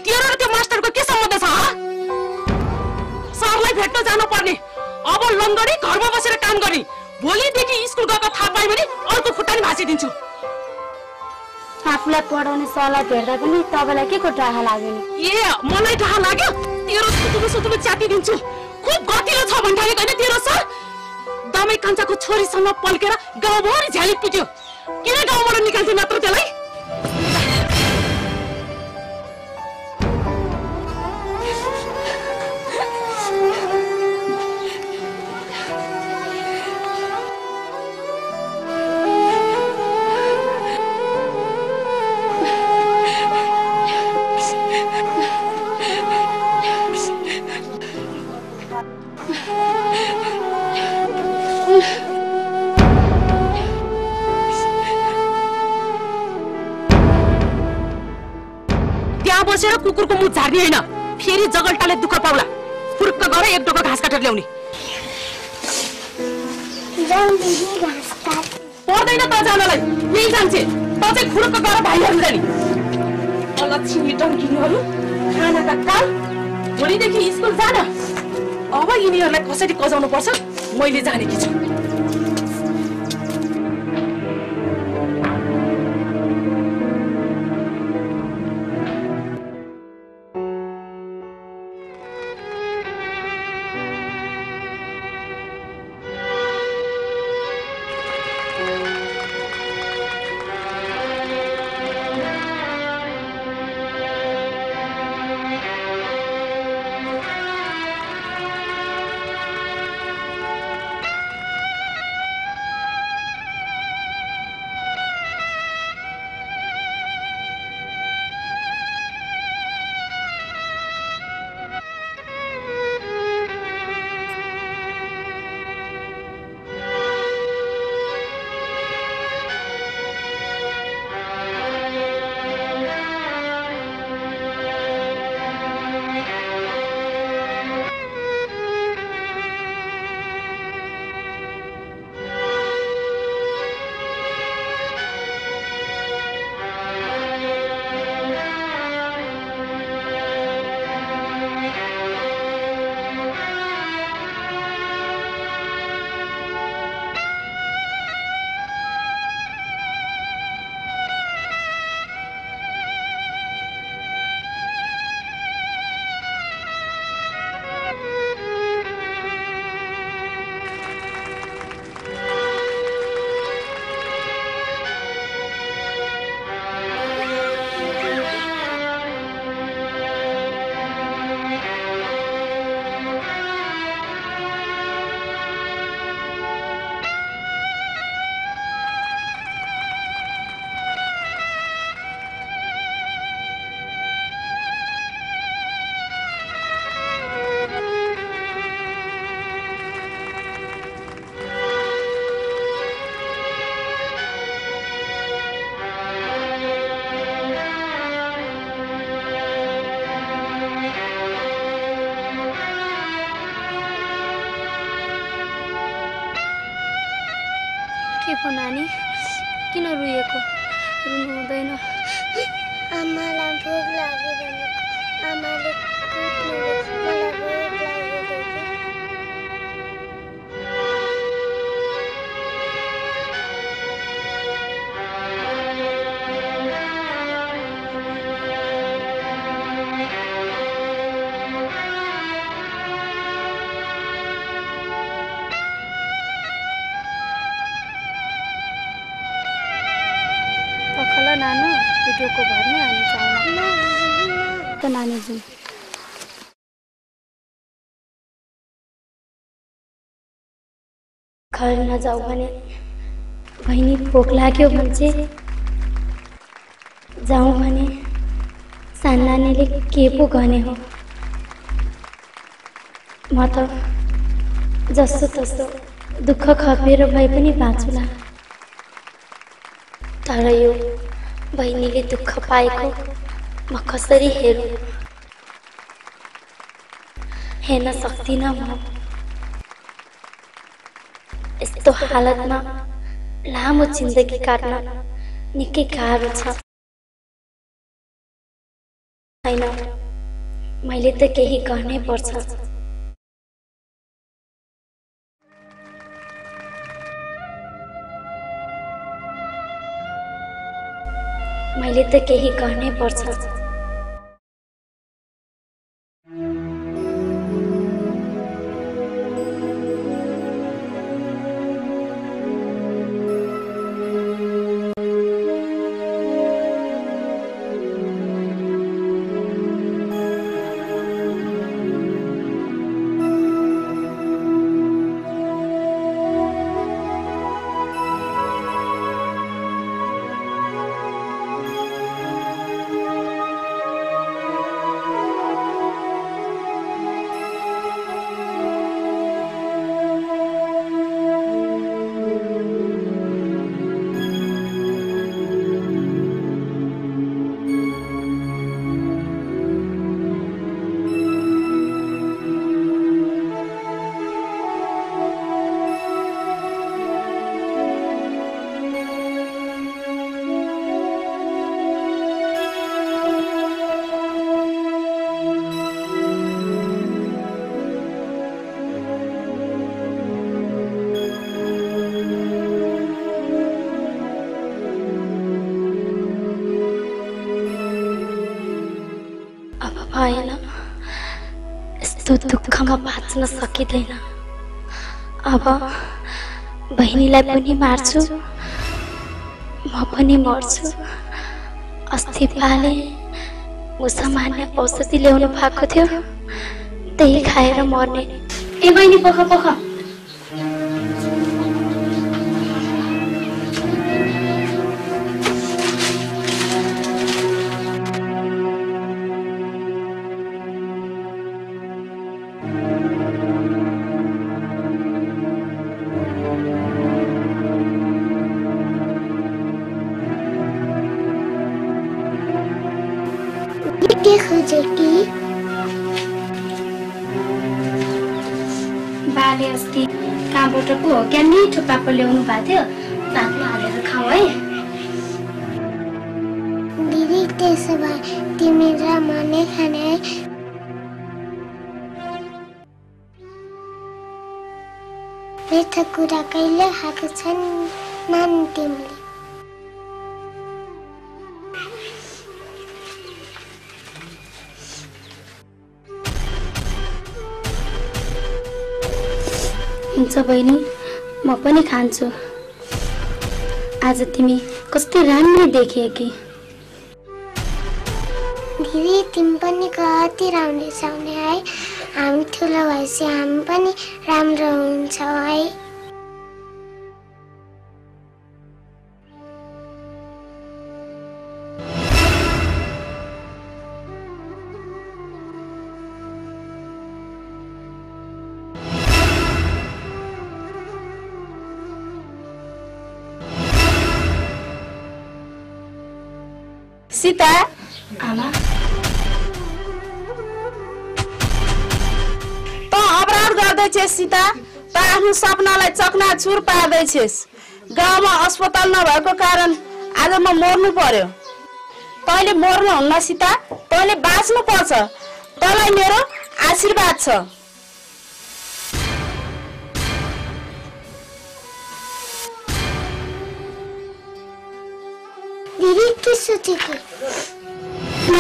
तेरो र त्यो मास्टरको के सम्बन्ध छ? सरलाई भेट्न जानु पर्ने। अब लङ्गडी घरमा बसेर काम गर्ने, भोलि देखि स्कूल गएको थाहा पाए भने अर्को खुट्टाले भासिदिन्छु। आफुलाई पढाउने सल्लाह हेर्दा पनि तपाईलाई के को टाहा लाग्यो नि? ए मलाई टाहा लाग्यो। तेरो सुतुले च्याति दिन्छु। खूब गतिलो छ भन्ठाले हैन तेरो सर? दमै कान्छाको छोरीसँग पल्केर गाउँभरि झ्याली पिट्यो। किन गाउँबाट निकाल्थे मात्र त्यसलाई? कुकुरको मुख झार्ने हैन, फेरि जगल्टाले दुःख पाउला। फुर्क गएर एक डोको घाँस काटेर ल्याउने। पर्दैन त जानलाई यही जान्छे। त चाहिँ फुर्क गएर भाइहरु जानी अलक्षिमी टङ्किनीहरु खानाका काल भोलिदेखि स्कुल जान। अब यिनीहरुलाई कसरी कजाउनु पर्छ मैले जानेकी छु। नानी किन रुएको? रुनु हुँदैन। आमालाई भोक लाग्यो भने आमाले नानीजी घर नजाऊ भने बहिनी भोक लाग्यो भन्छे। जाऊ भने सानो नानीले के पो गर्ने हो। म त जस्तो तस्तो दुःख खपेर भए पनि बाँचुला। तर यो बहिनीले दुःख पाएको म कसरी हेरू? हेर्न सक्दिन। म यस्तो हालतमा लामो जिन्दगी काट्न निकै गाह्रो छ। हैन मैले त केही गर्नै पर्छ। मैले त केही गर्नै पर्छ। तो दुःखमा बाँच्न सकिदैन। अब बहिनीलाई पनि मार्छु, म पनि मर्छु। अस्ति पाले मुसामान्य औषधि ल्याउनु भएको थियो, त्यही खाएर मर्ने। ए बहिनी पख पख, क्या नहीं छुपा ल्याउनु भएको थियो, बाटो हालेर खाऊ है दिदी। त्यसो भए तिमी र म नै खाने। मेरो कुरा कहिले हाके छन् नान तिमीले? हुन्छ बहिनी, म पनि खान्छु। आज तिमी कस्तो राम्रो देखिए कि दिदी, तिमी पनि कति राम्रो छौने है। हामी ठुलो भएपछि हामी पनि राम्रो हुन्छौँ है। सीता आमा, तो अपराध गर्दै छेस सीता। त आफ्नो सपनालाई चकनाचुर पार्दै छेस। गाउँमा अस्पताल नभएको कारण आज म मर्नु पर्यो। तैले मर्नु हुन्न सीता, तैले बाँच्नु पर्छ। तलाई मेरो आशीर्वाद छ।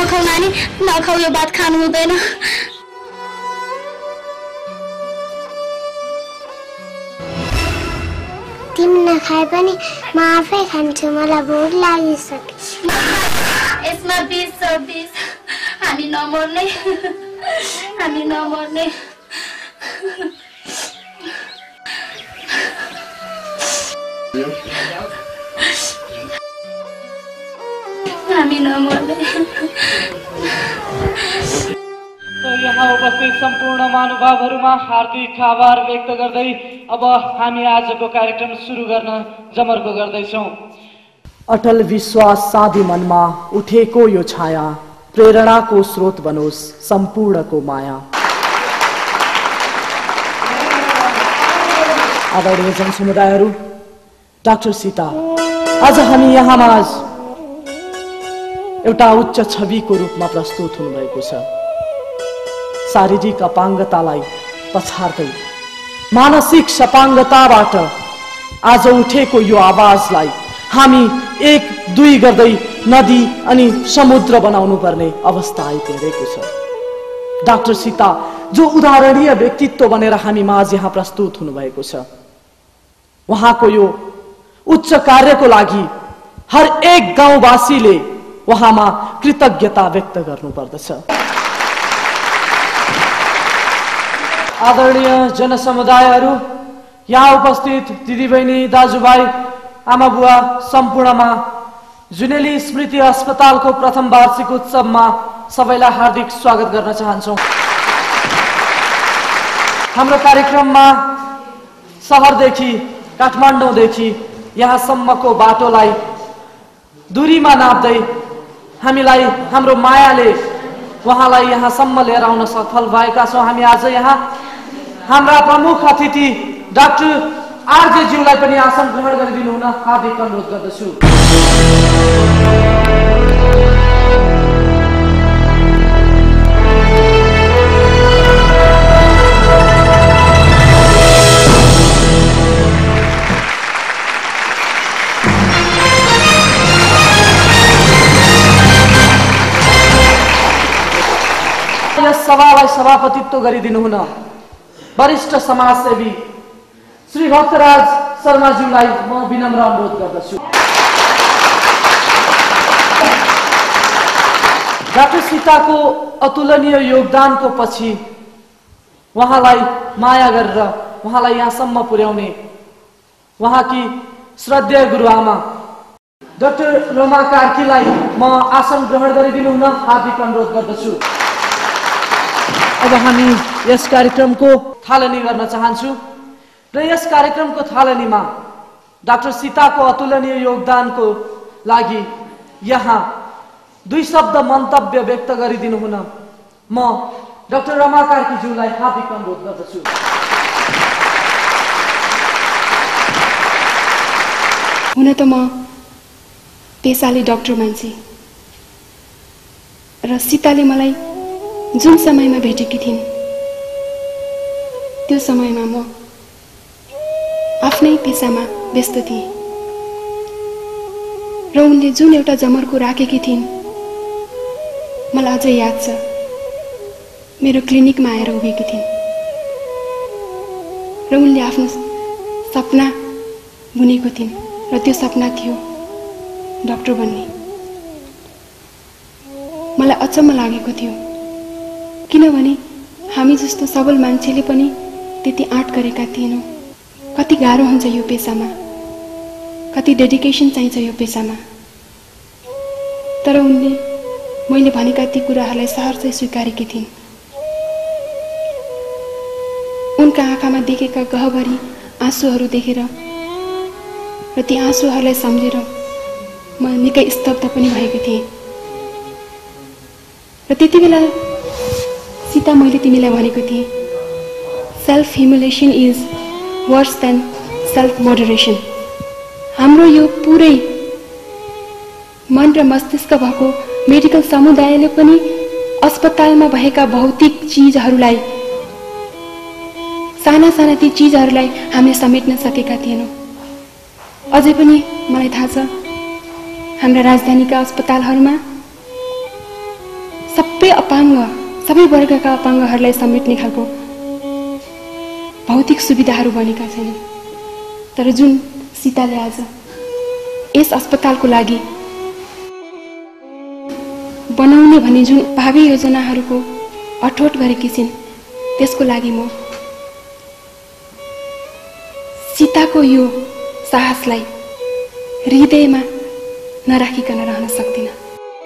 नखाऊ नानी, नखाऊ, यो बात खानु हुँदैन। तिमी नखाए पनि म आफै खान्छु, मलाई भोक लागिसक्यो। यसमा बिस हामी नमर्ने। तो यहाँ उपस्थित संपूर्ण महानुभावहरुमा हार्दिक आभार व्यक्त गर्दै अब हामी आजको कार्यक्रम सुरु गर्न जमर्को गर्दै छौं। अटल विश्वास साधी मनमा उठेको यो छाया, प्रेरणाको स्रोत बनोस् सम्पूर्णको माया। आदरणीय जनसमुदायहरु, डाक्टर सीता आज हामी यहाँ माझ एउटा उच्च छवि को रूप में प्रस्तुत हुनुभएको छ। शारीरिक अपाङ्गतालाई पछार्दै मानसिक सपाङ्गताबाट आज उठेको यो आवाजलाई हामी एक दुई गर्दै नदी अनि समुद्र बनाउनु पर्ने अवस्था आइपुगेको छ। डाक्टर सीता जो उदाहरणीय व्यक्तित्व बनेर हामी माझ यहाँ प्रस्तुत हुनुभएको छ, वहाँको यो उच्च कार्यको लागि हर एक गाउँवासीले वहाँमा कृतज्ञता व्यक्त गर्नुपर्दछ। आदरणीय जनसमुदायहरू, यहाँ उपस्थित दिदीबहिनी, दाजुभाइ, आमा बुवा सम्पूर्णमा जुनेली स्मृति अस्पतालको प्रथम वार्षिक उत्सवमा सबैलाई हार्दिक स्वागत गर्न चाहन्छौं। हाम्रो कार्यक्रममा शहरदेखि काठमाडौँदेखि यहाँसम्मको बाटोलाई दूरीमा नाप्दै हामीलाई हाम्रो मायाले वहाँलाई यहाँसम्म लिएर आउन सफल भएका छौं। हामी आज यहाँ हाम्रा प्रमुख अतिथि डाक्टर आरजे ज्यूलाई पनि आसन ग्रहण गरिदिनु हुन हार्दिक अनुरोध गर्दछु। यस सभालाई सभापतित्व गरिदिनु हुन वरिष्ठ समाजसेवी श्री भक्तराज शर्माज्यूलाई म विनम्र अनुरोध गर्दछु। डाक्टर सीताको अतुलनीय योगदानको पछि उहाँलाई माया गरेर उहाँलाई यहाँसम्म पुर्याउने उहाँकी श्रद्धेय गुरुआमा डाक्टर रोमा कार्कीलाई म आसन ग्रहण गरिदिनु हुन हार्दिक अनुरोध गर्दछु। अब हामी यस कार्यक्रमको थालनी गर्न चाहन्छु र यस कार्यक्रमको थालनीमा डाक्टर सीताको अतुलनीय योगदानको लागि यहाँ दुई शब्द मन्तव्य व्यक्त गरिदिनु हुन म डाक्टर रमा कार्कीज्यूलाई हार्दिक अनुरोध गर्दछु। हुन त म पेसाले डाक्टर मान्छे र सीताले मलाई जुन समयमा भेटेकी थिइन् त्यो समयमा म आफ्नै पेसामा व्यस्त थिए र उनले जुन एउटा जमर्को राखेकी थिइन् मलाई अझै याद छ। मेरो क्लिनिकमा आएर उभिएकी थिइन् र उनले आफ्नो सपना बुनेको थिइन् र त्यो सपना थियो डाक्टर बन्ने। मलाई अचम्म लागेको थियो किनभने हामी जस्तो सबल मान्छेले पनि त्यति आँट गरेका थिएनौँ। कति गाह्रो हुन्छ यो पेसामा, कति डेडिकेसन चाहिन्छ यो पेसामा, तर उनले मैले भनेका ती कुराहरूलाई सहर्ष स्वीकारेकी थिइन्। उनका आँखामा देखेका गहभरी आँसुहरू देखेर र ती आँसुहरूलाई सम्झेर म निकै स्तब्ध पनि भएको थिएँ। र त्यति बेला सीता मैले तिमीलाई भनेको थिएँ, self humiliation is worse than self moderation. हाम्रो यो पुरै मन र मस्तिष्क भएको मेडिकल समुदायले पनि अस्पतालमा भएका भौतिक चिजहरूलाई, साना साना ती चिजहरूलाई हामीले समेट्न सकेका थिएनौँ। अझै पनि मलाई थाहा छ हाम्रा राजधानीका अस्पतालहरूमा सबै अपाङ्ग, सबै वर्गका अपाङ्गहरूलाई समेट्ने खालको भौतिक सुविधाहरू बनेका छैनन्। तर जुन सीताले आज यस अस्पतालको लागि बनाउने भन्ने जुन भावी योजनाहरूको अठोट गरेकी छिन् त्यसको लागि म सीताको यो साहसलाई हृदयमा नराखिकन रहन सक्दिनँ।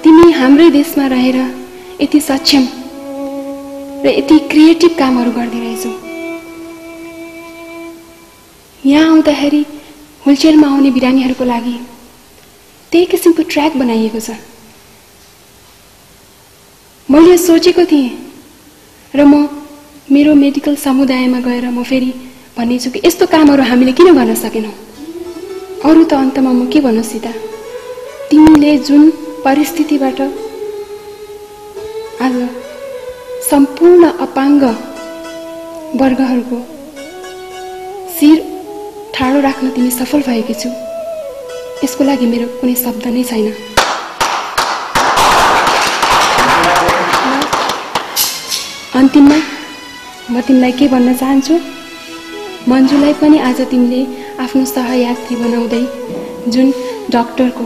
तिमी हाम्रै देशमा रहेर यति सक्षम र यति क्रिएटिभ कामहरू गरिरहेछौ। यहाँ आउँदाखेरि व्हीलचेयरमा आउने बिरामीहरूको लागि त्यही किसिमको ट्र्याक बनाइएको छ। मैले सोचेको थिएँ र म मेरो मेडिकल समुदायमा गएर म फेरि भन्नेछु कि यस्तो कामहरू हामीले किन गर्न सकेनौँ। अरू त अन्तमा म के भन्नु सीता, तिमीले जुन परिस्थितिबाट आज सम्पूर्ण अपाङ्ग वर्गहरूको शिर ठाडो राख्न तिमी सफल भएकी छौ यसको लागि मेरो कुनै शब्द नै छैन। अन्तिममा म तिमीलाई के भन्न चाहन्छु, मन्जुलाई पनि आज तिमीले आफ्नो सहयात्री बनाउँदै जुन डाक्टरको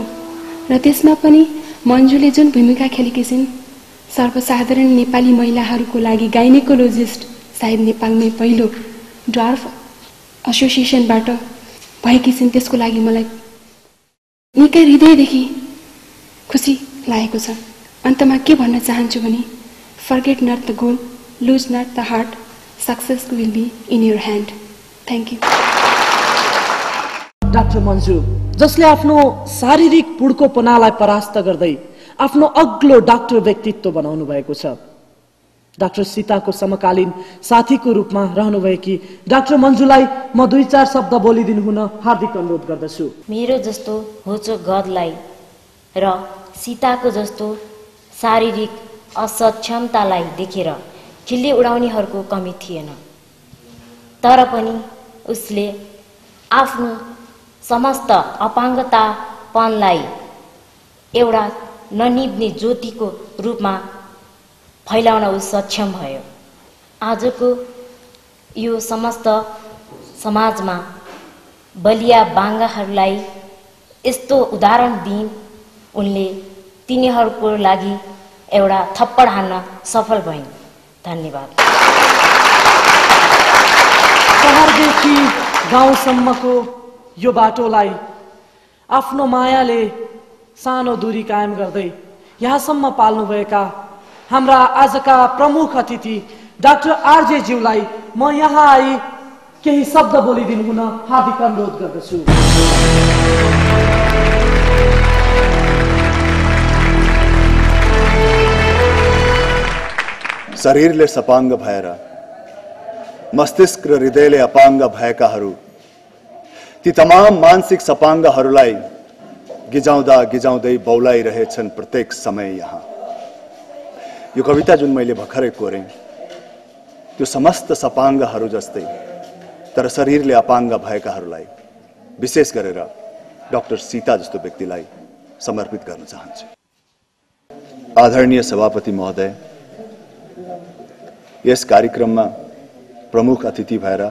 र त्यसमा पनि मन्जुले जुन भूमिका खेलेकी छिन्, सर्वसाधारण नेपाली महिलाहरूको लागि गाइनेकोलोजिस्ट सायद नेपालमै पहिलो ड्वार्फ एसोसिएसनबाट भएकी छिन्, त्यसको लागि मलाई निकै हृदयदेखि खुसी लागेको छ। अन्तमा के भन्न चाहन्छु भने forget not the goal, lose not the heart, success will be in your hand. Thank you. Doctor Manju, जसले आफ्नो शारीरिक पुड्कोपनालाई परास्त गर्दै आफ्नो अग्लो डाक्टर व्यक्तित्व बनाउनु भएको छ, डाक्टर सीताको समकालीन साथीको रूपमा रहनुभएकी डाक्टर मन्जुलाई म दुई चार शब्द बोलिदिनु हुन हार्दिक अनुरोध गर्दछु। मेरो जस्तो होचो गदलाई र सीताको जस्तो शारीरिक असक्षमतालाई देखेर खिल्ली उडाउनेहरूको कमी थिएन, तर पनि उसले आफ्नो समस्त अपाङ्गतापनलाई एउटा ननिभ्ने ज्योतिको रूपमा फैलाउन ऊ सक्षम भयो। आजको यो समस्त समाजमा बलिया बाङ्गाहरूलाई यस्तो उदाहरण दिइन्, उनले तिनीहरूको लागि एउटा थप्पड हान्न सफल भइन्। धन्यवाद। सहरदेखि गाउँसम्मको यो बाटोलाई आफ्नो मायाले सानो दूरी कायम गर्दै यहाँसम्म पाल्नुभएका हाम्रा आजका प्रमुख अतिथि डाक्टर आरजे ज्यूलाई म यहाँ आई केही शब्द बोलिदिनु हुन हार्दिक अनुरोध गर्दछु। शरीरले सपाङ्ग भएर मस्तिष्क र हृदयले अपाङ्ग भएकाहरू ती तमाम मानसिक सपाङ्गहरूलाई गिजाउँदा गिजाउँदै बौलाइरहेछन् प्रत्येक समय। यहाँ यो कविता जुन मैले भर्खरै कोरेँ, त्यो समस्त सपाङ्गहरू जस्तै तर शरीरले अपाङ्ग भएकाहरूलाई विशेष गरेर डाक्टर सीता जस्तो व्यक्तिलाई समर्पित गर्न चाहन्छु। आदरणीय सभापति महोदय, यस कार्यक्रममा प्रमुख अतिथि भएर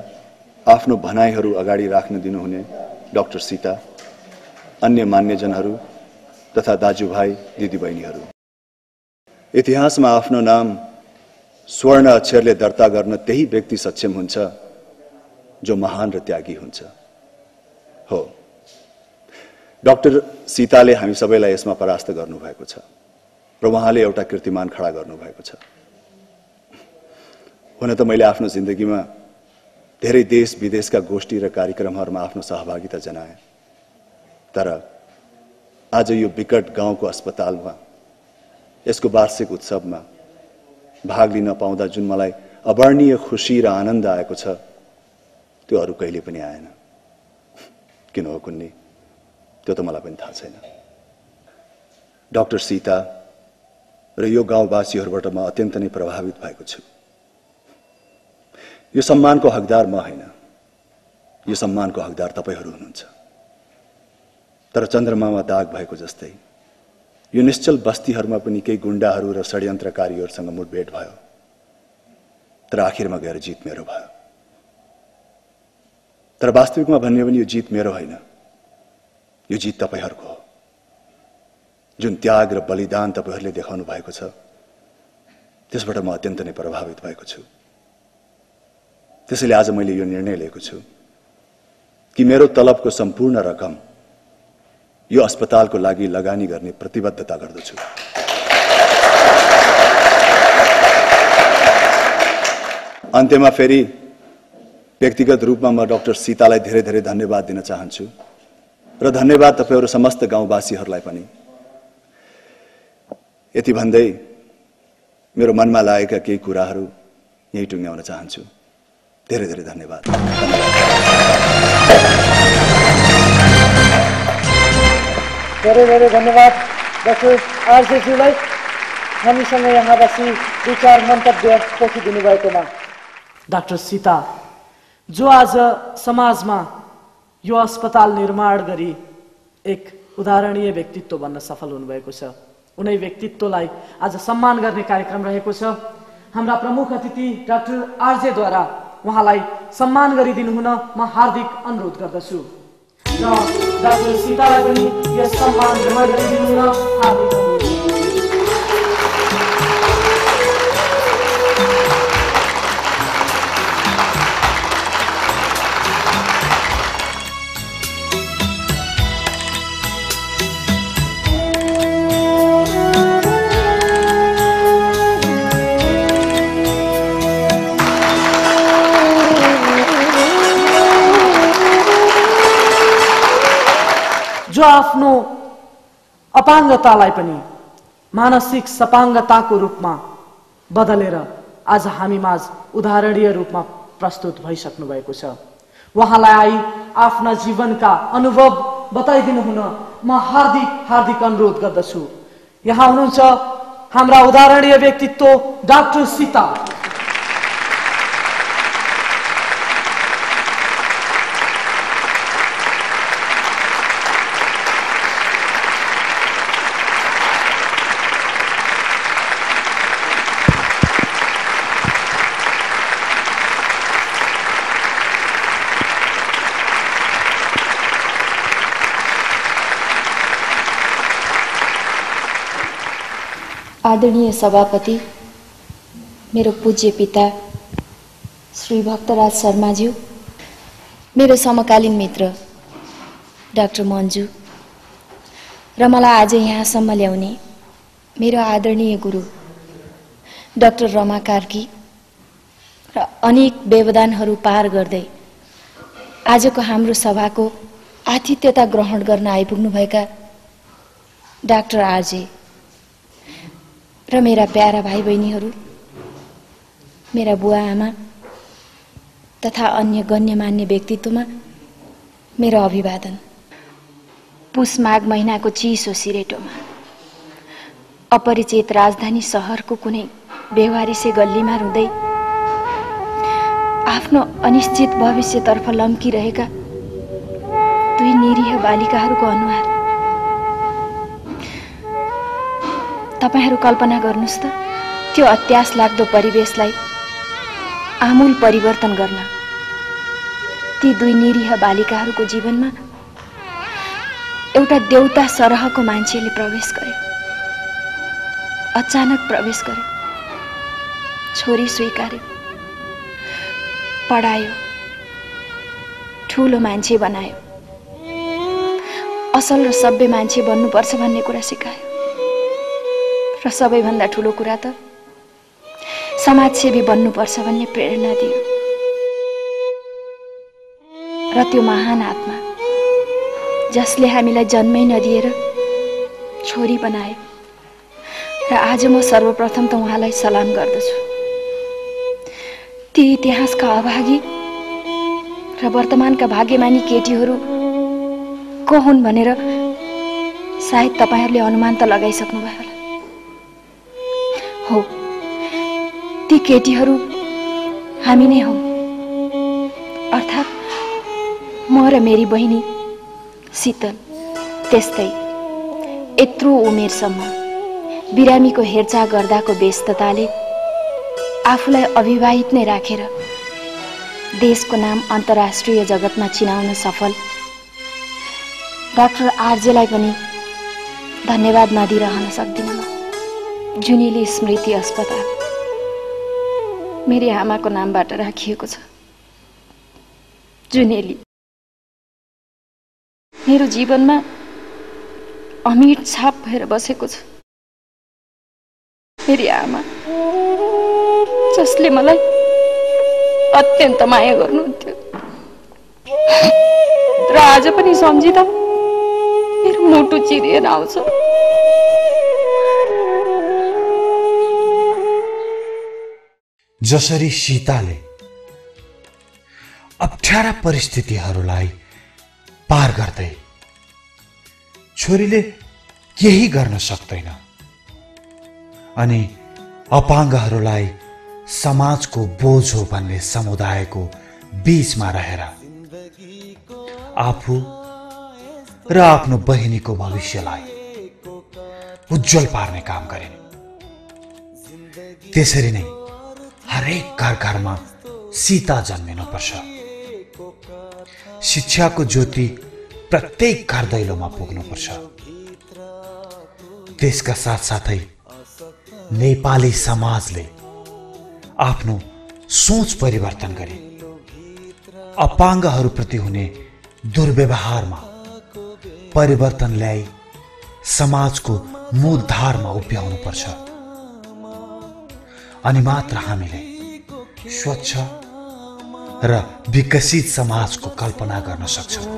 आफ्नो भनाइहरू अगाडि राख्न दिनुहुने डाक्टर सीता, अन्य मान्यजनहरू तथा दाजुभाइ दिदीबहिनीहरू, इतिहासमा आफ्नो नाम स्वर्ण अक्षरले दर्ता गर्न त्यही व्यक्ति सक्षम हुन्छ जो महान र त्यागी हुन्छ। हो, डाक्टर सीताले हामी सबैलाई यसमा परास्त गर्नुभएको छ र उहाँले एउटा कीर्तिमान खडा गर्नुभएको छ। हुन त मैले आफ्नो जिन्दगीमा धेरै देश विदेशका गोष्ठी र कार्यक्रमहरूमा आफ्नो सहभागिता जनाएँ, तर आज यो विकट गाउँको अस्पतालमा यसको वार्षिक उत्सवमा भाग लिन पाउँदा जुन मलाई अवर्णीय खुसी र आनन्द आएको छ त्यो अरू कहिले पनि आएन। किन हो कुन्नी, त्यो त मलाई पनि थाहा छैन। डाक्टर सीता र यो गाउँवासीहरूबाट म अत्यन्त नै प्रभावित भएको छु। यो सम्मानको हकदार म होइन, यो सम्मानको हकदार तपाईँहरू हुनुहुन्छ। तर चन्द्रमामा दाग भएको जस्तै यो निश्चल बस्तीहरूमा पनि केही गुण्डाहरू र षड्यन्त्रकारीहरूसँग मुठभेट भयो, तर आखिरमा गएर जित मेरो भयो। तर वास्तविकमा भन्ने हो भने यो जित मेरो होइन, यो जित तपाईँहरूको हो। जुन त्याग र बलिदान तपाईँहरूले देखाउनु भएको छ त्यसबाट म अत्यन्त नै प्रभावित भएको छु। त्यसैले आज मैले यो निर्णय लिएको छु कि मेरो तलबको सम्पूर्ण रकम यो अस्पतालको लागि लगानी गर्ने प्रतिबद्धता गर्दछु। अन्त्यमा फेरि व्यक्तिगत रूपमा म डाक्टर सीतालाई धेरै धेरै धन्यवाद दिन चाहन्छु र धन्यवाद तपाईहरू समस्त गाउँवासीहरूलाई पनि। यति भन्दै मेरो मनमा लागेका केही कुराहरू यही टुङ्ग्याउन चाहन्छु। धेरै धेरै धन्यवाद। धेरै धेरै धन्यवाद डाक्टर आरजेज्यूलाई हामीसँग यहाँ बसी विचार मन्तव्य पोखिदिनु भएकोमा। डाक्टर सीता, जो आज समाजमा यो अस्पताल निर्माण गरी एक उदाहरणीय व्यक्तित्व बन्न सफल हुनुभएको छ। उनै व्यक्तित्वलाई आज सम्मान गर्ने कार्यक्रम रहेको छ। हाम्रा प्रमुख अतिथि डाक्टर आरजे द्वारा उहाँलाई सम्मान गरिदिनु हुन म हार्दिक अनुरोध गर्दछु र डाक्टर सीतालाई पनि यस सम्मान गरिदिनु हुन हार्दिक अनुरोध गर्दछु। जो आफ्नो अपाङ्गतालाई पनि मानसिक सपाङ्गताको रूपमा बदलेर आज हामीमाझ उदाहरणीय रूपमा प्रस्तुत भइसक्नु भएको छ, उहाँलाई आफ्ना जीवनका अनुभव बताइदिनु हुन म हार्दिक हार्दिक अनुरोध गर्दछु। यहाँ हुनुहुन्छ हाम्रा उदाहरणीय व्यक्तित्व डाक्टर सीता। आदरणीय सभापति, मेरो पूज्य पिता श्री भक्तराज शर्माज्यू, मेरो समकालीन मित्र डाक्टर मन्जु र मलाई आज यहाँसम्म ल्याउने मेरो आदरणीय गुरु डाक्टर रमा कार्की र अनेक व्यवधानहरू पार गर्दै आजको हाम्रो सभाको आतिथ्यता ग्रहण गर्न आइपुग्नुभएका डाक्टर आरजे र मेरा प्यारा भाई बहिनीहरू, मेरा बुवा आमा तथा अन्य गण्यमान्य व्यक्तित्वमा मेरो अभिवादन। पुष माघ महिनाको चिसो सिरेटोमा अपरिचित राजधानी शहरको कुनै बेवारिसे गल्लीमा रुँदै आफ्नो अनिश्चित भविष्यतर्फ लम्किरहेका दुई निरीह बालिकाहरूको अनुहार तपाईहरु कल्पना गर्नुस् त, त्यो अत्यास लाग्दो परिवेशलाई आमूल परिवर्तन गर्न ती दुई निरीह बालिकाहरूको जीवनमा एउटा देउता सरहको मान्छेले प्रवेश गर्यो, अचानक प्रवेश गर्यो, छोरी स्वीकार्यो, पढायो, ठूलो मान्छे बनायो, असल र सभ्य मान्छे बन्नुपर्छ भन्ने कुरा सिकायो र सबैभन्दा ठूलो कुरा त समाजसेवी बन्नुपर्छ भन्ने प्रेरणा दियो। र त्यो महान आत्मा जसले हामीलाई जन्मै नदिएर छोरी बनायो र आज म सर्वप्रथम त उहाँलाई सलाम गर्दछु। ती इतिहासका अभागी र वर्तमानका भाग्यमानी केटीहरू को हुन् भनेर सायद तपाईहरूले अनुमान त लगाइसक्नुभयो होला। हो, ती केटीहरू हामी नै हौ, अर्थात् म र मेरी बहिनी शीतल। त्यस्तै यत्रो उमेरसम्म बिरामीको हेरचाह गर्दाको व्यस्तताले आफूलाई अविवाहित नै राखेर देशको नाम अन्तर्राष्ट्रिय जगतमा चिनाउन सफल डाक्टर आरजेलाई पनि धन्यवाद नदिरहन सक्दिनँ म। जुनेली स्मृति अस्पताल मेरी आमाको नामबाट राखिएको छ। जुनेली मेरो जीवनमा अमिट छाप भएर बसेको छ। मेरी आमा जसले मलाई अत्यन्त माया गर्नुहुन्थ्यो र आज पनि सम्झिँदा मेरो मुटु चिरिएर आउँछ। जसरी सीताले अप्ठ्यारा परिस्थितिहरूलाई पार गर्दै छोरीले केही गर्न सक्दैन अनि अपाङ्गहरूलाई समाजको बोझ हो भन्ने समुदायको बीचमा रहेर आफू र आफ्नो बहिनीको भविष्यलाई उज्जवल पार्ने काम गरिन्। त्यसरी नै हरेक घर घरमा सीता जन्मिनुपर्छ। शिक्षाको ज्योति प्रत्येक घर दैलोमा पुग्नुपर्छ। त्यसका साथसाथै नेपाली समाजले आफ्नो सोच परिवर्तन गरे, अपाङ्गहरूप्रति हुने दुर्व्यवहारमा परिवर्तन ल्याई समाजको मूलधारमा उभ्याउनु पर्छ। अनि मात्र हामीले स्वच्छ र विकसित समाजको कल्पना गर्न सक्छौं।